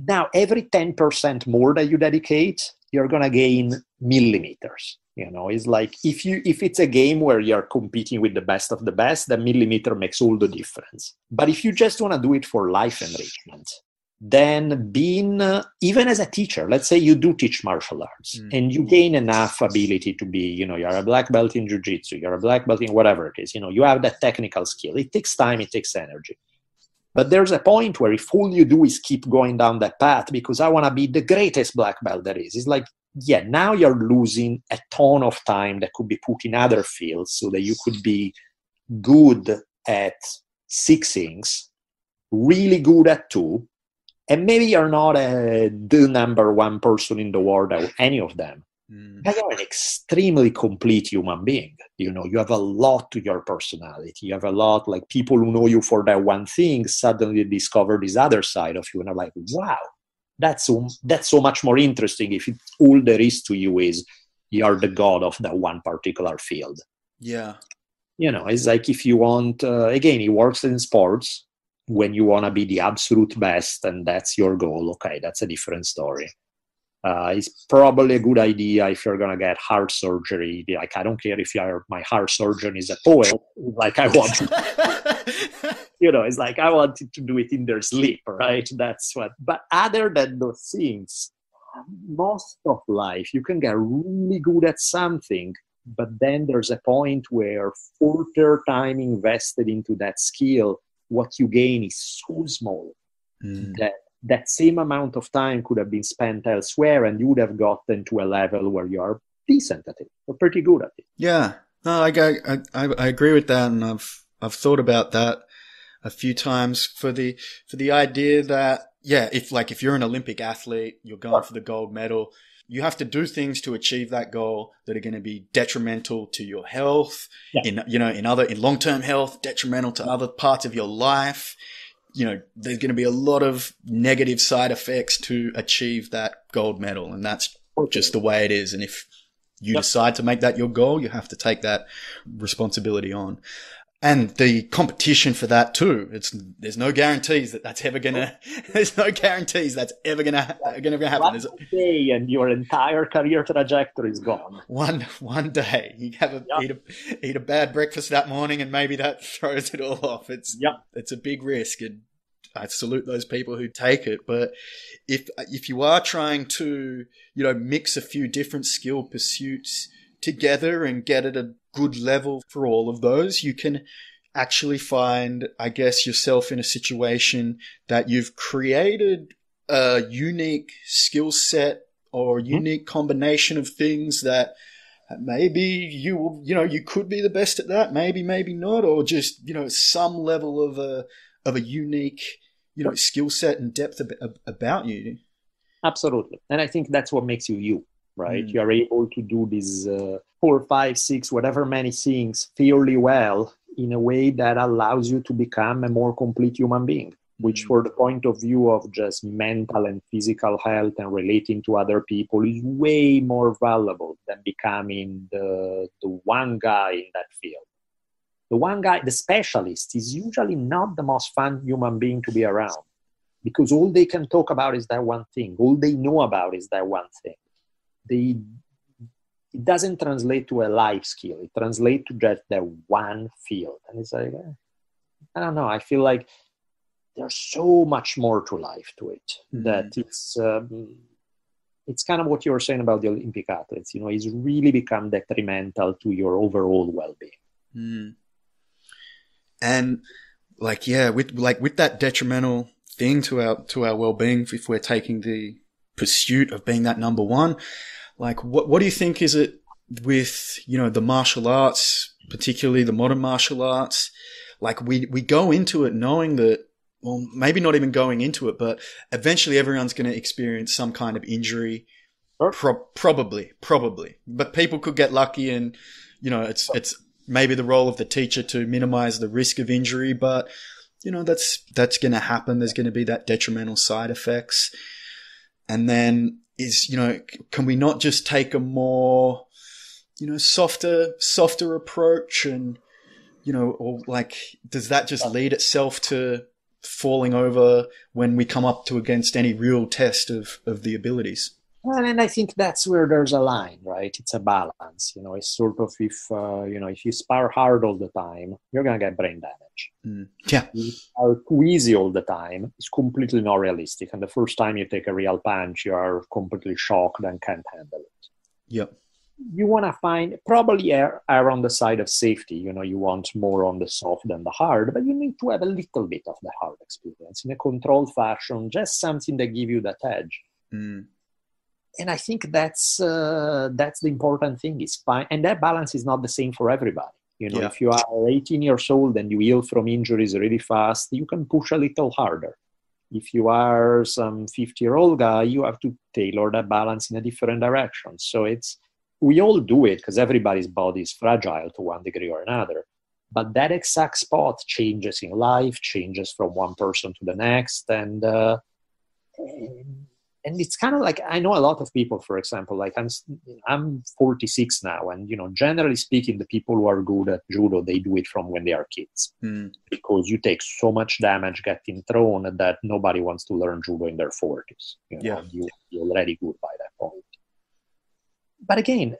Now, every 10% more that you dedicate, you're going to gain millimeters. You know, it's like if it's a game where you're competing with the best of the best, the millimeter makes all the difference. But if you just want to do it for life enrichment, then being, even as a teacher, let's say you do teach martial arts and you gain enough ability to be, you know, you're a black belt in jiu-jitsu, you're a black belt in whatever it is, you know, you have that technical skill. It takes time, it takes energy. But there's a point where if all you do is keep going down that path because I want to be the greatest black belt there is, it's like, yeah, now you're losing a ton of time that could be put in other fields so that you could be good at 6 things, really good at 2, and maybe you're not the number one person in the world at any of them. But you're an extremely complete human being. You know, you have a lot to your personality. You have a lot, like people who know you for that one thing suddenly discover this other side of you and are like, wow, that's so much more interesting if it, all there is to you is you're the god of that one particular field. Yeah. You know, it's like if you want, again, it works in sports. When you want to be the absolute best and that's your goal, okay, that's a different story. It's probably a good idea if you're going to get heart surgery. Like, I don't care if my heart surgeon is a poet. Like, I want you know, it's like I wanted to do it in their sleep, right? That's what. But other than those things, most of life, you can get really good at something. But then there's a point where further time invested into that skill, what you gain is so small that that same amount of time could have been spent elsewhere and you would have gotten to a level where you're decent at it or pretty good at it. Yeah, no, I agree with that. And I've thought about that a few times for the idea that, yeah, if you're an Olympic athlete, you're going for the gold medal, you have to do things to achieve that goal that are going to be detrimental to your health, in long-term health, detrimental to other parts of your life. You know, there's going to be a lot of negative side effects to achieve that gold medal. And that's just the way it is. And if you decide to make that your goal, you have to take that responsibility on. And the competition for that too. There's no guarantees that's ever going to, there's no guarantees that's ever going to happen. One day and your entire career trajectory is gone. One day you have eat a bad breakfast that morning and maybe that throws it all off. It's a big risk. And I salute those people who take it. But if you are trying to, you know, mix a few different skill pursuits together and get at a good level for all of those, you can actually find, I guess, yourself in a situation that you've created a unique skill set or unique combination of things that maybe you could be the best at that, maybe not, or just, you know, some level of a unique, you know, skill set and depth about you. Absolutely. And I think that's what makes you. Right? You are able to do these 4, 5, 6, whatever many things fairly well in a way that allows you to become a more complete human being, which for the point of view of just mental and physical health and relating to other people is way more valuable than becoming the one guy in that field. The one guy, the specialist, is usually not the most fun human being to be around because all they can talk about is that one thing. All they know about is that one thing. It doesn't translate to a life skill. It translates to just that one field. And it's like, I don't know. I feel like there's so much more to life to it that it's kind of what you were saying about the Olympic athletes. You know, it's really become detrimental to your overall well-being. And like, yeah, with that detrimental thing to our well-being, if we're taking the pursuit of being that number one. Like, what do you think is it with, you know, the martial arts, particularly the modern martial arts? Like, we go into it knowing that, well, maybe not even going into it, but eventually everyone's going to experience some kind of injury. Sure. Probably. But people could get lucky and, you know, it's maybe the role of the teacher to minimize the risk of injury, but, you know, that's going to happen. There's going to be that detrimental side effects. And then is, you know, can we not just take a more, you know, softer approach? And, you know, or like, does that just lead itself to falling over when we come up to against any real test of the abilities? Well, and I think that's where there's a line, right? It's a balance, you know. It's sort of if you spar hard all the time, you're going to get brain damage. Mm. Yeah. If you are too easy all the time, it's completely not realistic. And the first time you take a real punch, you are completely shocked and can't handle it. Yeah. You want to find, probably are on the side of safety. You know, you want more on the soft than the hard, but you need to have a little bit of the hard experience in a controlled fashion, just something that gives you that edge. Mm. And I think that's the important thing. It's fine, and that balance is not the same for everybody. You know, yeah. If you are 18 years old and you heal from injuries really fast, you can push a little harder. If you are some 50-year-old guy, you have to tailor that balance in a different direction. So we all do it because everybody's body is fragile to one degree or another. But that exact spot changes in life, changes from one person to the next, and it's kind of like, I know a lot of people, for example, like I'm 46 now, and, you know, generally speaking, the people who are good at judo, they do it from when they are kids. Mm. Because you take so much damage getting thrown that nobody wants to learn judo in their 40s. You know, yeah. You're already good by that point. But again,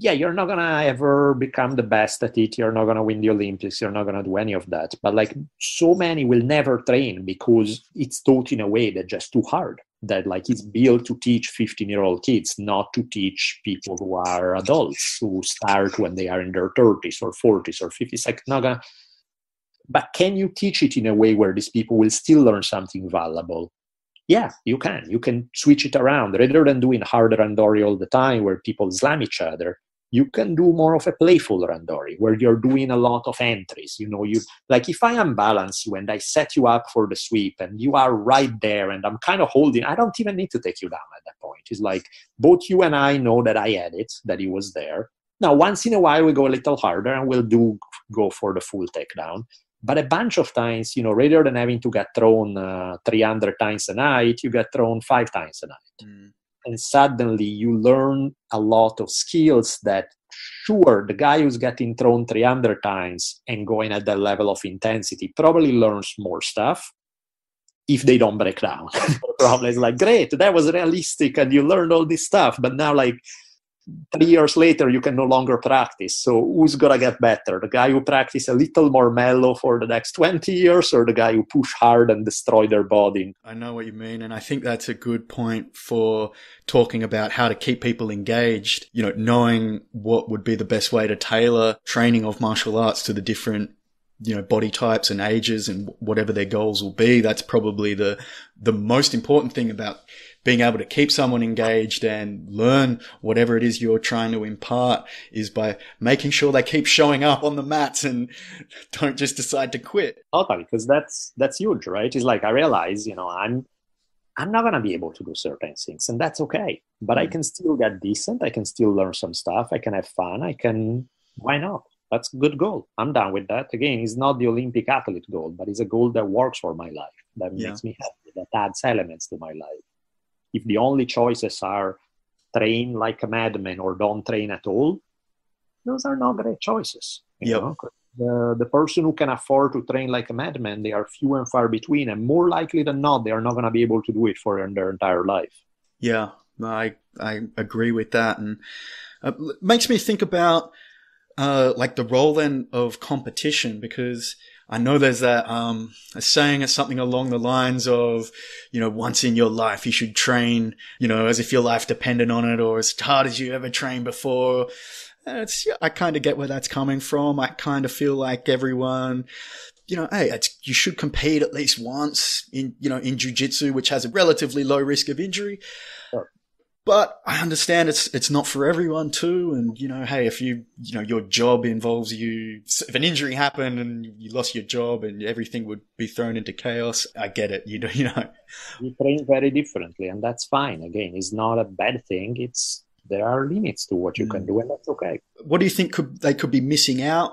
you're not going to ever become the best at it. You're not going to win the Olympics. You're not going to do any of that. But like, so many will never train because it's taught in a way that's just too hard. That like, it's built to teach 15-year-old kids, not to teach people who are adults, who start when they are in their 30s or 40s or 50s. Like, not gonna. But can you teach it in a way where these people will still learn something valuable? Yeah, you can. You can switch it around. Rather than doing hard randori all the time where people slam each other, you can do more of a playful randori where you're doing a lot of entries. You know, you like, if I unbalance you and I set you up for the sweep and you are right there and I'm kind of holding, I don't even need to take you down at that point. It's like, both you and I know that I had it, that he was there. Now, once in a while, we go a little harder and we'll go for the full takedown. But a bunch of times, you know, rather than having to get thrown 300 times a night, you get thrown 5 times a night. Mm. And suddenly you learn a lot of skills that, sure, the guy who's getting thrown 300 times and going at that level of intensity probably learns more stuff if they don't break down. Probably it's like, great, that was realistic and you learned all this stuff. But now, like, 3 years later, you can no longer practice. So who's going to get better? The guy who practices a little more mellow for the next 20 years or the guy who push hard and destroy their body? I know what you mean. And I think that's a good point for talking about how to keep people engaged, you know, knowing what would be the best way to tailor training of martial arts to the different, you know, body types and ages and whatever their goals will be. That's probably the most important thing about being able to keep someone engaged and learn whatever it is you're trying to impart, is by making sure they keep showing up on the mats and don't just decide to quit. Totally, because that's huge, right? It's like, I realize, you know, I'm not going to be able to do certain things, and that's okay. But I can still get decent. I can still learn some stuff. I can have fun. Why not? That's a good goal. I'm down with that. Again, it's not the Olympic athlete goal, but it's a goal that works for my life, that makes me happy, that adds elements to my life. If the only choices are train like a madman or don't train at all, those are not great choices. You know? The person who can afford to train like a madman, they are few and far between, and more likely than not, they are not going to be able to do it for their entire life. Yeah, I agree with that. And it makes me think about like the role then of competition, because I know there's that a saying or something along the lines of, you know, once in your life you should train, you know, as if your life depended on it, or as hard as you ever trained before. I kind of get where that's coming from. I kind of feel like everyone you know, hey, it's, you should compete at least once in, you know, in jiu-jitsu, which has a relatively low risk of injury. Sure. But I understand it's not for everyone too. And, you know, hey, if you, you know, your job involves you, if an injury happened and you lost your job and everything would be thrown into chaos, I get it. You know, we train very differently, and that's fine. Again, it's not a bad thing. It's, there are limits to what you can do, and that's okay. What do you think they could be missing out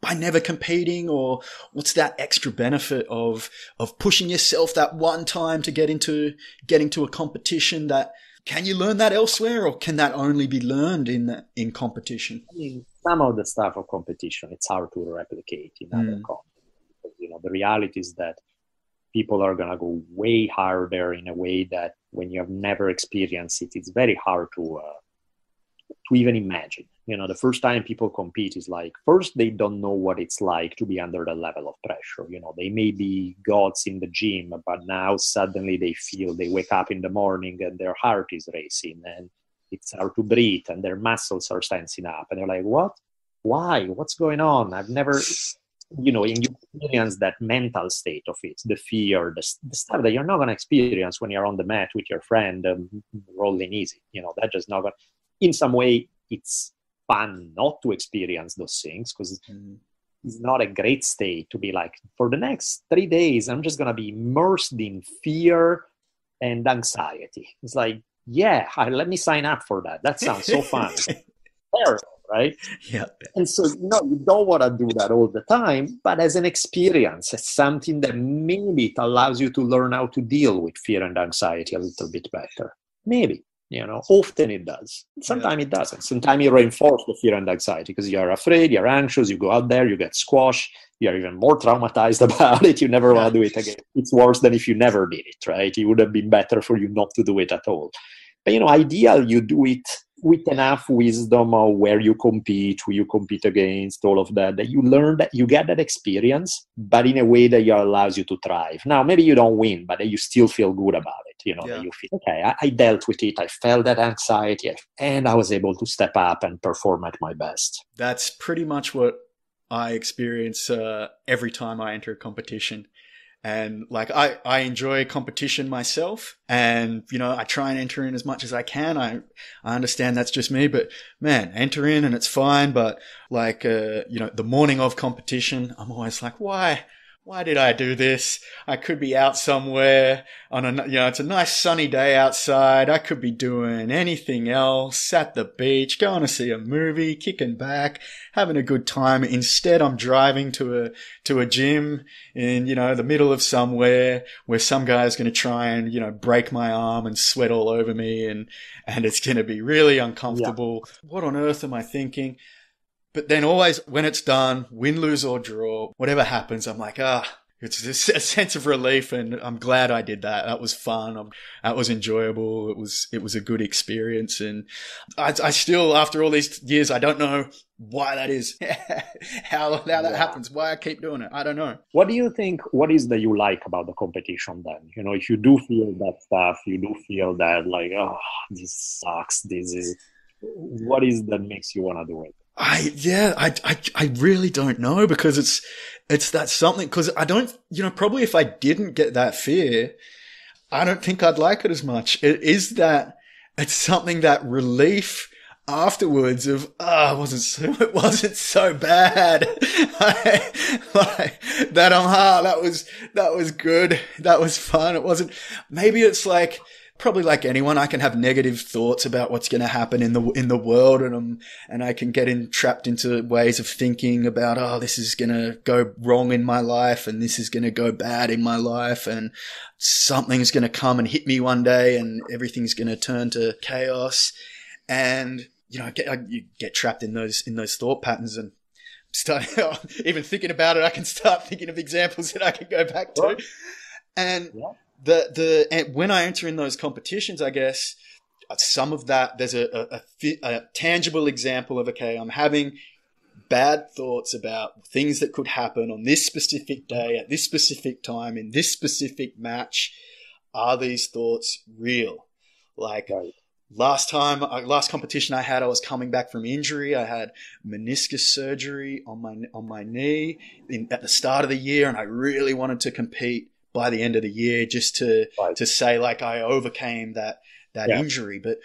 by never competing, or what's that extra benefit of pushing yourself that one time to getting to a competition? That can you learn that elsewhere, or can that only be learned in competition? I mean, some of the stuff of competition, it's hard to replicate in other contexts. You know, the reality is that people are going to go way harder in a way that when you have never experienced it, it's very hard to even imagine. You know, the first time people compete is like, first, they don't know what it's like to be under the level of pressure. You know, they may be gods in the gym, but now suddenly they wake up in the morning and their heart is racing and it's hard to breathe and their muscles are tensing up. And they're like, what? Why? What's going on? I've never, you know, and you experience that mental state of it, the fear, the stuff that you're not going to experience when you're on the mat with your friend rolling easy. You know, that just not going to. In some way, it's fun not to experience those things, because it's not a great state to be like, for the next 3 days, I'm just going to be immersed in fear and anxiety. It's like, yeah, let me sign up for that. That sounds so fun. Terrible, right? Yeah. And so, no, you don't want to do that all the time, but as an experience, as something that maybe it allows you to learn how to deal with fear and anxiety a little bit better. Maybe. You know, often it does. Sometimes it doesn't. Sometimes it reinforces the fear and anxiety because you're afraid, you're anxious, you go out there, you get squashed, you're even more traumatized about it, you never want to do it again. It's worse than if you never did it, right? It would have been better for you not to do it at all. But, you know, ideal, you do it with enough wisdom of where you compete, who you compete against, all of that, that you learn, that you get that experience, but in a way that allows you to thrive. Now, maybe you don't win, but you still feel good about it. You know, that you feel, okay, I dealt with it. I felt that anxiety and I was able to step up and perform at my best. That's pretty much what I experience every time I enter a competition. And like, I enjoy competition myself, and, you know, I try and enter in as much as I can. I understand that's just me, but man, enter in and it's fine. But like, you know, the morning of competition, I'm always like, why did I do this? I could be out somewhere on a, you know, it's a nice sunny day outside. I could be doing anything else, at the beach, going to see a movie, kicking back, having a good time. Instead, I'm driving to a gym in, you know, the middle of somewhere where some guy's going to try and, you know, break my arm and sweat all over me. And it's going to be really uncomfortable. Yeah. What on earth am I thinking? But then always when it's done, win, lose or draw, whatever happens, I'm like, it's this a sense of relief, and I'm glad I did that. That was fun. That was enjoyable. It was a good experience. And I still, after all these years, I don't know why that is, how that happens, why I keep doing it. I don't know. What do you think, what is that you like about the competition then? You know, if you do feel that stuff, you do feel that like, oh, this sucks. This is, what is that makes you want to do it? I really don't know, because it's that something, because I don't, you know, probably if I didn't get that fear, I don't think I'd like it as much. It is that, it's something, that relief afterwards of, it wasn't so bad. That was good. That was fun. It wasn't, maybe it's like, probably like anyone, I can have negative thoughts about what's going to happen in the world, and I can get trapped into ways of thinking about, this is going to go wrong in my life, and this is going to go bad in my life, and something's going to come and hit me one day, and everything's going to turn to chaos. And, you know, you get trapped in those thought patterns, and start even thinking about it. I can start thinking of examples that I can go back to, and. Yeah. And when I enter in those competitions, I guess some of that, there's a tangible example of, okay, I'm having bad thoughts about things that could happen on this specific day, at this specific time, in this specific match. Are these thoughts real? Like, Last competition I had, I was coming back from injury. I had meniscus surgery on my knee at the start of the year, and I really wanted to compete by the end of the year just to say like I overcame that injury. But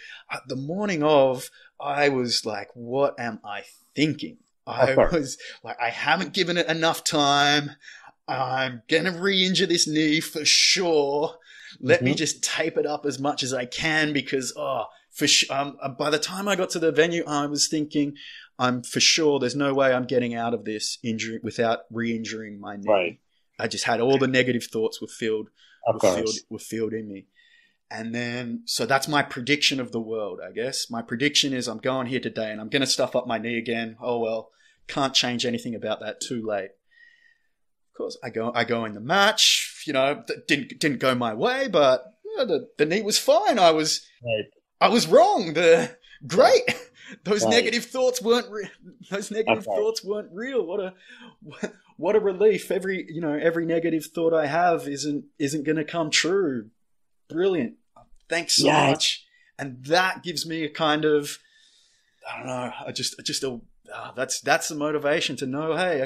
the morning of, I was like, "What am I thinking?" I was like, "I haven't given it enough time. I'm gonna re-injure this knee for sure. Let me just tape it up as much as I can because, by the time I got to the venue, I was thinking, I'm for sure, there's no way I'm getting out of this injury without re-injuring my knee. Right. I just had all the negative thoughts were filled in me. And then, so that's my prediction of the world, I guess. My prediction is I'm going here today and I'm going to stuff up my knee again. Oh, well, can't change anything about that, too late. Of course, I go in the match. You know, didn't go my way, but the knee was fine. I was wrong. Those negative thoughts weren't real. What a relief. Every negative thought I have isn't going to come true. Brilliant. Thanks so much. And that gives me a kind of, I don't know. That's the motivation to know. Hey,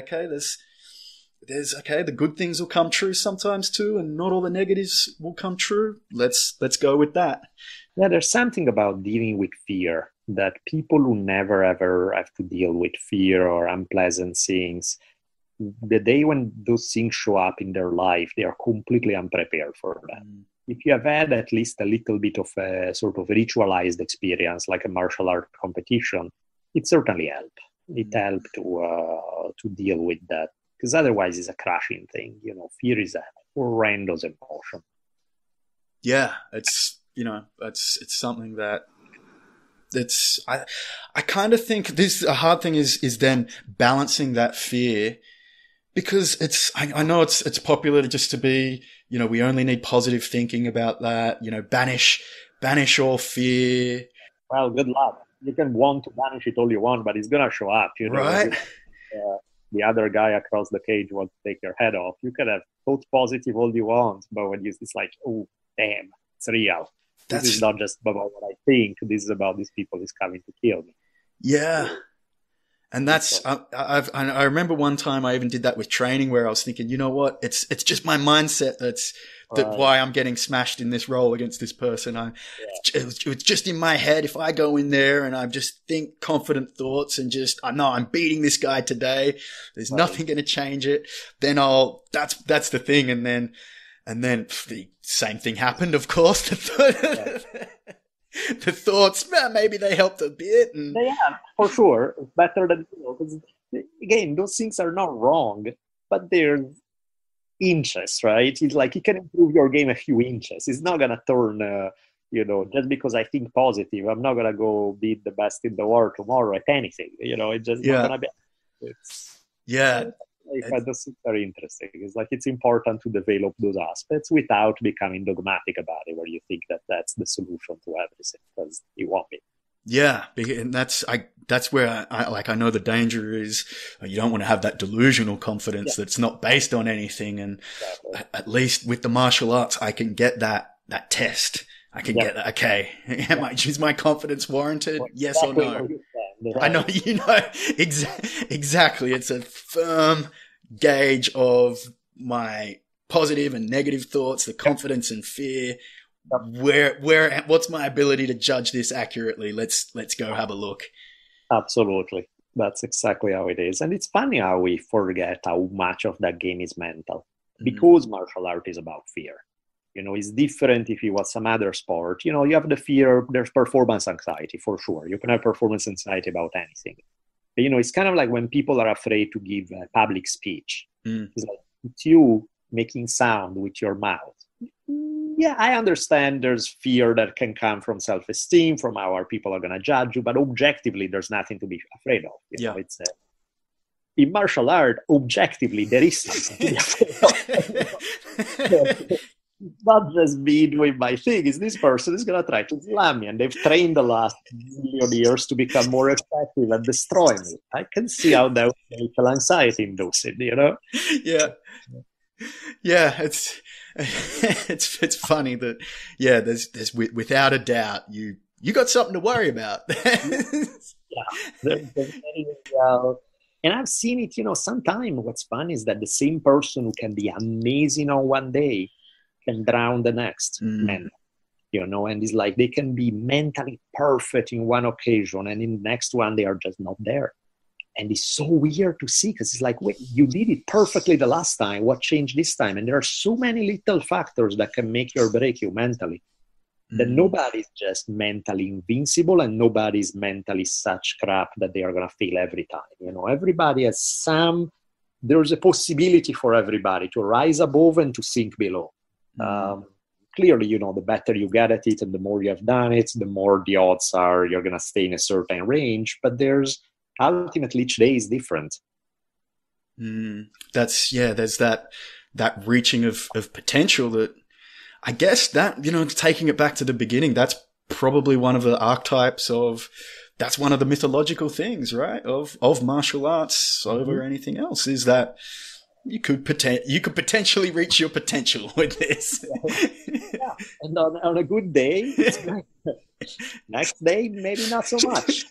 okay, the good things will come true sometimes too, and not all the negatives will come true. Let's go with that. Yeah, there's something about dealing with fear that people who never ever have to deal with fear or unpleasant things, the day when those things show up in their life, they are completely unprepared for them. If you have had at least a little bit of a sort of ritualized experience, like a martial art competition, it certainly helped. It helped to deal with that. Because otherwise it's a crushing thing. You know, fear is a horrendous emotion. Yeah, it's something that's I kind of think this, a hard thing is then balancing that fear, because I know it's popular just to be, you know, we only need positive thinking about that, you know, banish all fear. Well, good luck. You can want to banish it all you want, but it's going to show up, you know. Right? The other guy across the cage wants to take your head off. You can have thought positive all you want, but when it's like, oh, damn, it's real. This is not just about what I think. This is about these people who's coming to kill me. Yeah. And that's, I remember one time I even did that with training where I was thinking, you know what, it's just my mindset that's why I'm getting smashed in this role against this person. It was just in my head. If I go in there and I just think confident thoughts and just, I know I'm beating this guy today, there's nothing going to change it, then that's the thing. And then the same thing happened, of course. The thoughts, maybe they helped a bit. And... yeah, for sure. It's better than, you know, again, those things are not wrong, but they're inches, right? It's like you can improve your game a few inches. It's not going to turn, you know, just because I think positive, I'm not going to go be the best in the world tomorrow at anything. You know, it's just not going to be. Those things are interesting. It's like it's important to develop those aspects without becoming dogmatic about it, where you think that that's the solution to everything, because it won't be. Yeah, and that's where I know the danger is. You don't want to have that delusional confidence that's not based on anything. And at least with the martial arts, I can get that test. I can get that. Okay, is my confidence warranted? Well, yes or no? I know, you know, exactly. It's a firm gauge of my positive and negative thoughts, the confidence and fear. Where what's my ability to judge this accurately? Let's go have a look. Absolutely. That's exactly how it is. And it's funny how we forget how much of that game is mental, because martial art is about fear. You know, it's different if it was some other sport. You know, you have the fear, there's performance anxiety for sure. You can have performance anxiety about anything. But, you know, it's kind of like when people are afraid to give a public speech. It's like, it's you making sound with your mouth. Yeah, I understand there's fear that can come from self-esteem, from how people are going to judge you, but objectively, there's nothing to be afraid of. You know, it's in martial art, objectively, there is something to be afraid of. It's not just me doing my thing. It's this person is going to try to slam me, and they've trained the last million years to become more effective at destroying me. I can see how that mental anxiety induces it, you know? Yeah. Yeah, it's funny that, yeah, there's without a doubt, you you got something to worry about. Yeah, very well. And I've seen it, you know, sometimes what's fun is that the same person who can be amazing on one day can drown the next man, you know, and it's like they can be mentally perfect in one occasion and in the next one they are just not there. And it's so weird to see because it's like, wait, you did it perfectly the last time. What changed this time? And there are so many little factors that can make you or break you mentally. That nobody's just mentally invincible and nobody's mentally such crap that they are going to fail every time. You know, everybody has some, there's a possibility for everybody to rise above and to sink below. Clearly, you know, the better you get at it and the more you have done it, the more the odds are you're going to stay in a certain range. But there's ultimately each day is different. That's, yeah, there's that reaching of potential that, I guess that, you know, taking it back to the beginning, that's probably one of the archetypes of, that's one of the mythological things, right? Of martial arts over anything else is that you could potentially reach your potential with this. Yeah. And on a good day, it's good. Next day, maybe not so much.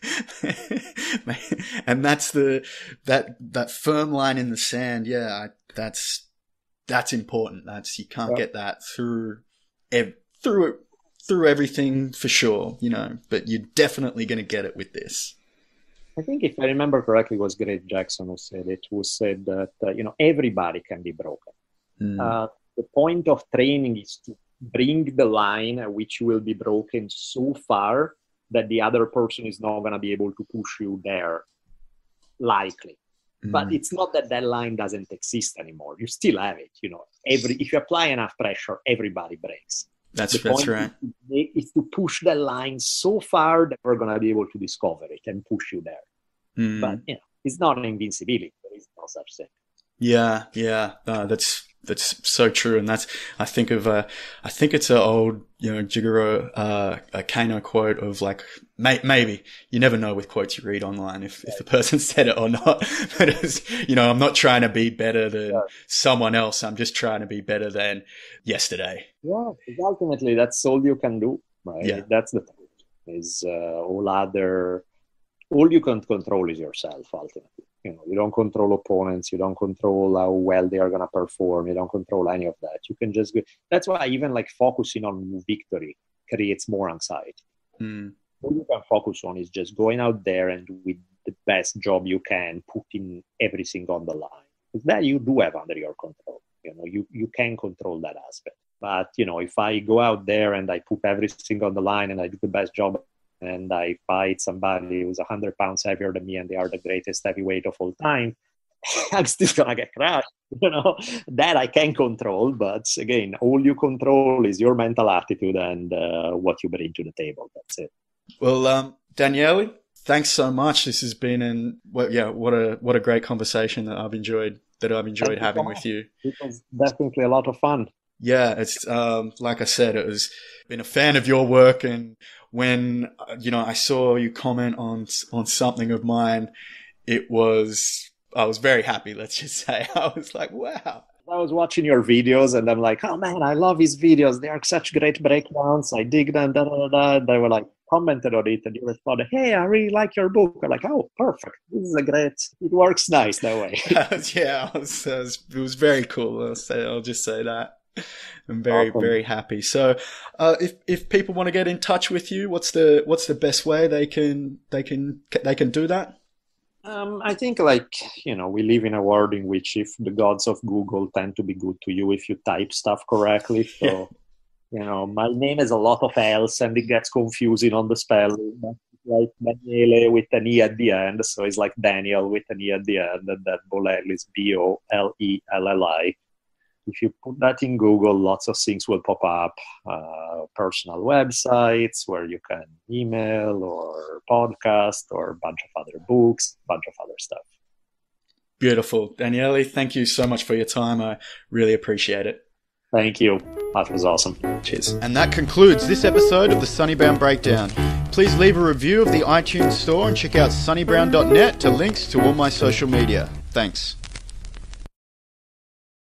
And that's that firm line in the sand. Yeah. That's important. You can't get that through everything for sure, you know, but you're definitely going to get it with this. I think if I remember correctly, it was Greg Jackson who said it, who said that, you know, everybody can be broken. The point of training is to bring the line at which you will be broken so far that the other person is not going to be able to push you there, likely. But it's not that line doesn't exist anymore. You still have it, you know. If you apply enough pressure, everybody breaks. That's right. It's to push that line so far that we're going to be able to discover it and push you there. But, you know, it's not an invincibility. There is no such thing. Yeah. That's so true. And that's, I think it's an old, you know, Jigoro Kano quote of like, maybe you never know with quotes you read online if the person said it or not. But it's, you know, I'm not trying to be better than someone else. I'm just trying to be better than yesterday. Yeah. Ultimately, that's all you can do, right? Yeah. That's the thing is all you can control is yourself ultimately. You know, you don't control opponents. You don't control how well they are going to perform. You don't control any of that. You can just go. That's why even like focusing on victory creates more anxiety. All you can focus on is just going out there and with the best job you can, putting everything on the line. That you do have under your control. You know, you can control that aspect. But, you know, if I go out there and I put everything on the line and I do the best job and I fight somebody who's 100 pounds heavier than me and they are the greatest heavyweight of all time, I'm still going to get crushed. You know, that I can control. But again, all you control is your mental attitude and what you bring to the table. That's it. Well, Daniele, thanks so much. This has been what a great conversation that I've enjoyed having with you. It was definitely a lot of fun. Yeah, it's like I said, it was been a fan of your work, and when you know I saw you comment on something of mine, I was very happy. Let's just say I was like, wow. I was watching your videos, and I'm like, oh man, I love his videos. They are such great breakdowns. I dig them. Da da da. They were like commented on it, and you responded, hey, I really like your book. I'm like, oh, perfect. This is a great. It works nice that way. It was very cool. I'll just say that. I'm very, very happy. So, if people want to get in touch with you, what's the best way they can do that? I think like, you know, we live in a world in which if the gods of Google tend to be good to you, if you type stuff correctly. So, you know, my name is a lot of else and it gets confusing on the spelling. Like Daniele with an E at the end. So it's like Daniel with an E at the end. And that Bolelli is B-O-L-E-L-L-I. If you put that in Google, lots of things will pop up, personal websites where you can email or podcast or a bunch of other books, bunch of other stuff. Beautiful. Daniele, thank you so much for your time. I really appreciate it. Thank you. That was awesome. Cheers. And that concludes this episode of the Sunny Brown Breakdown. Please leave a review of the iTunes store and check out sunnybrown.net to links to all my social media. Thanks.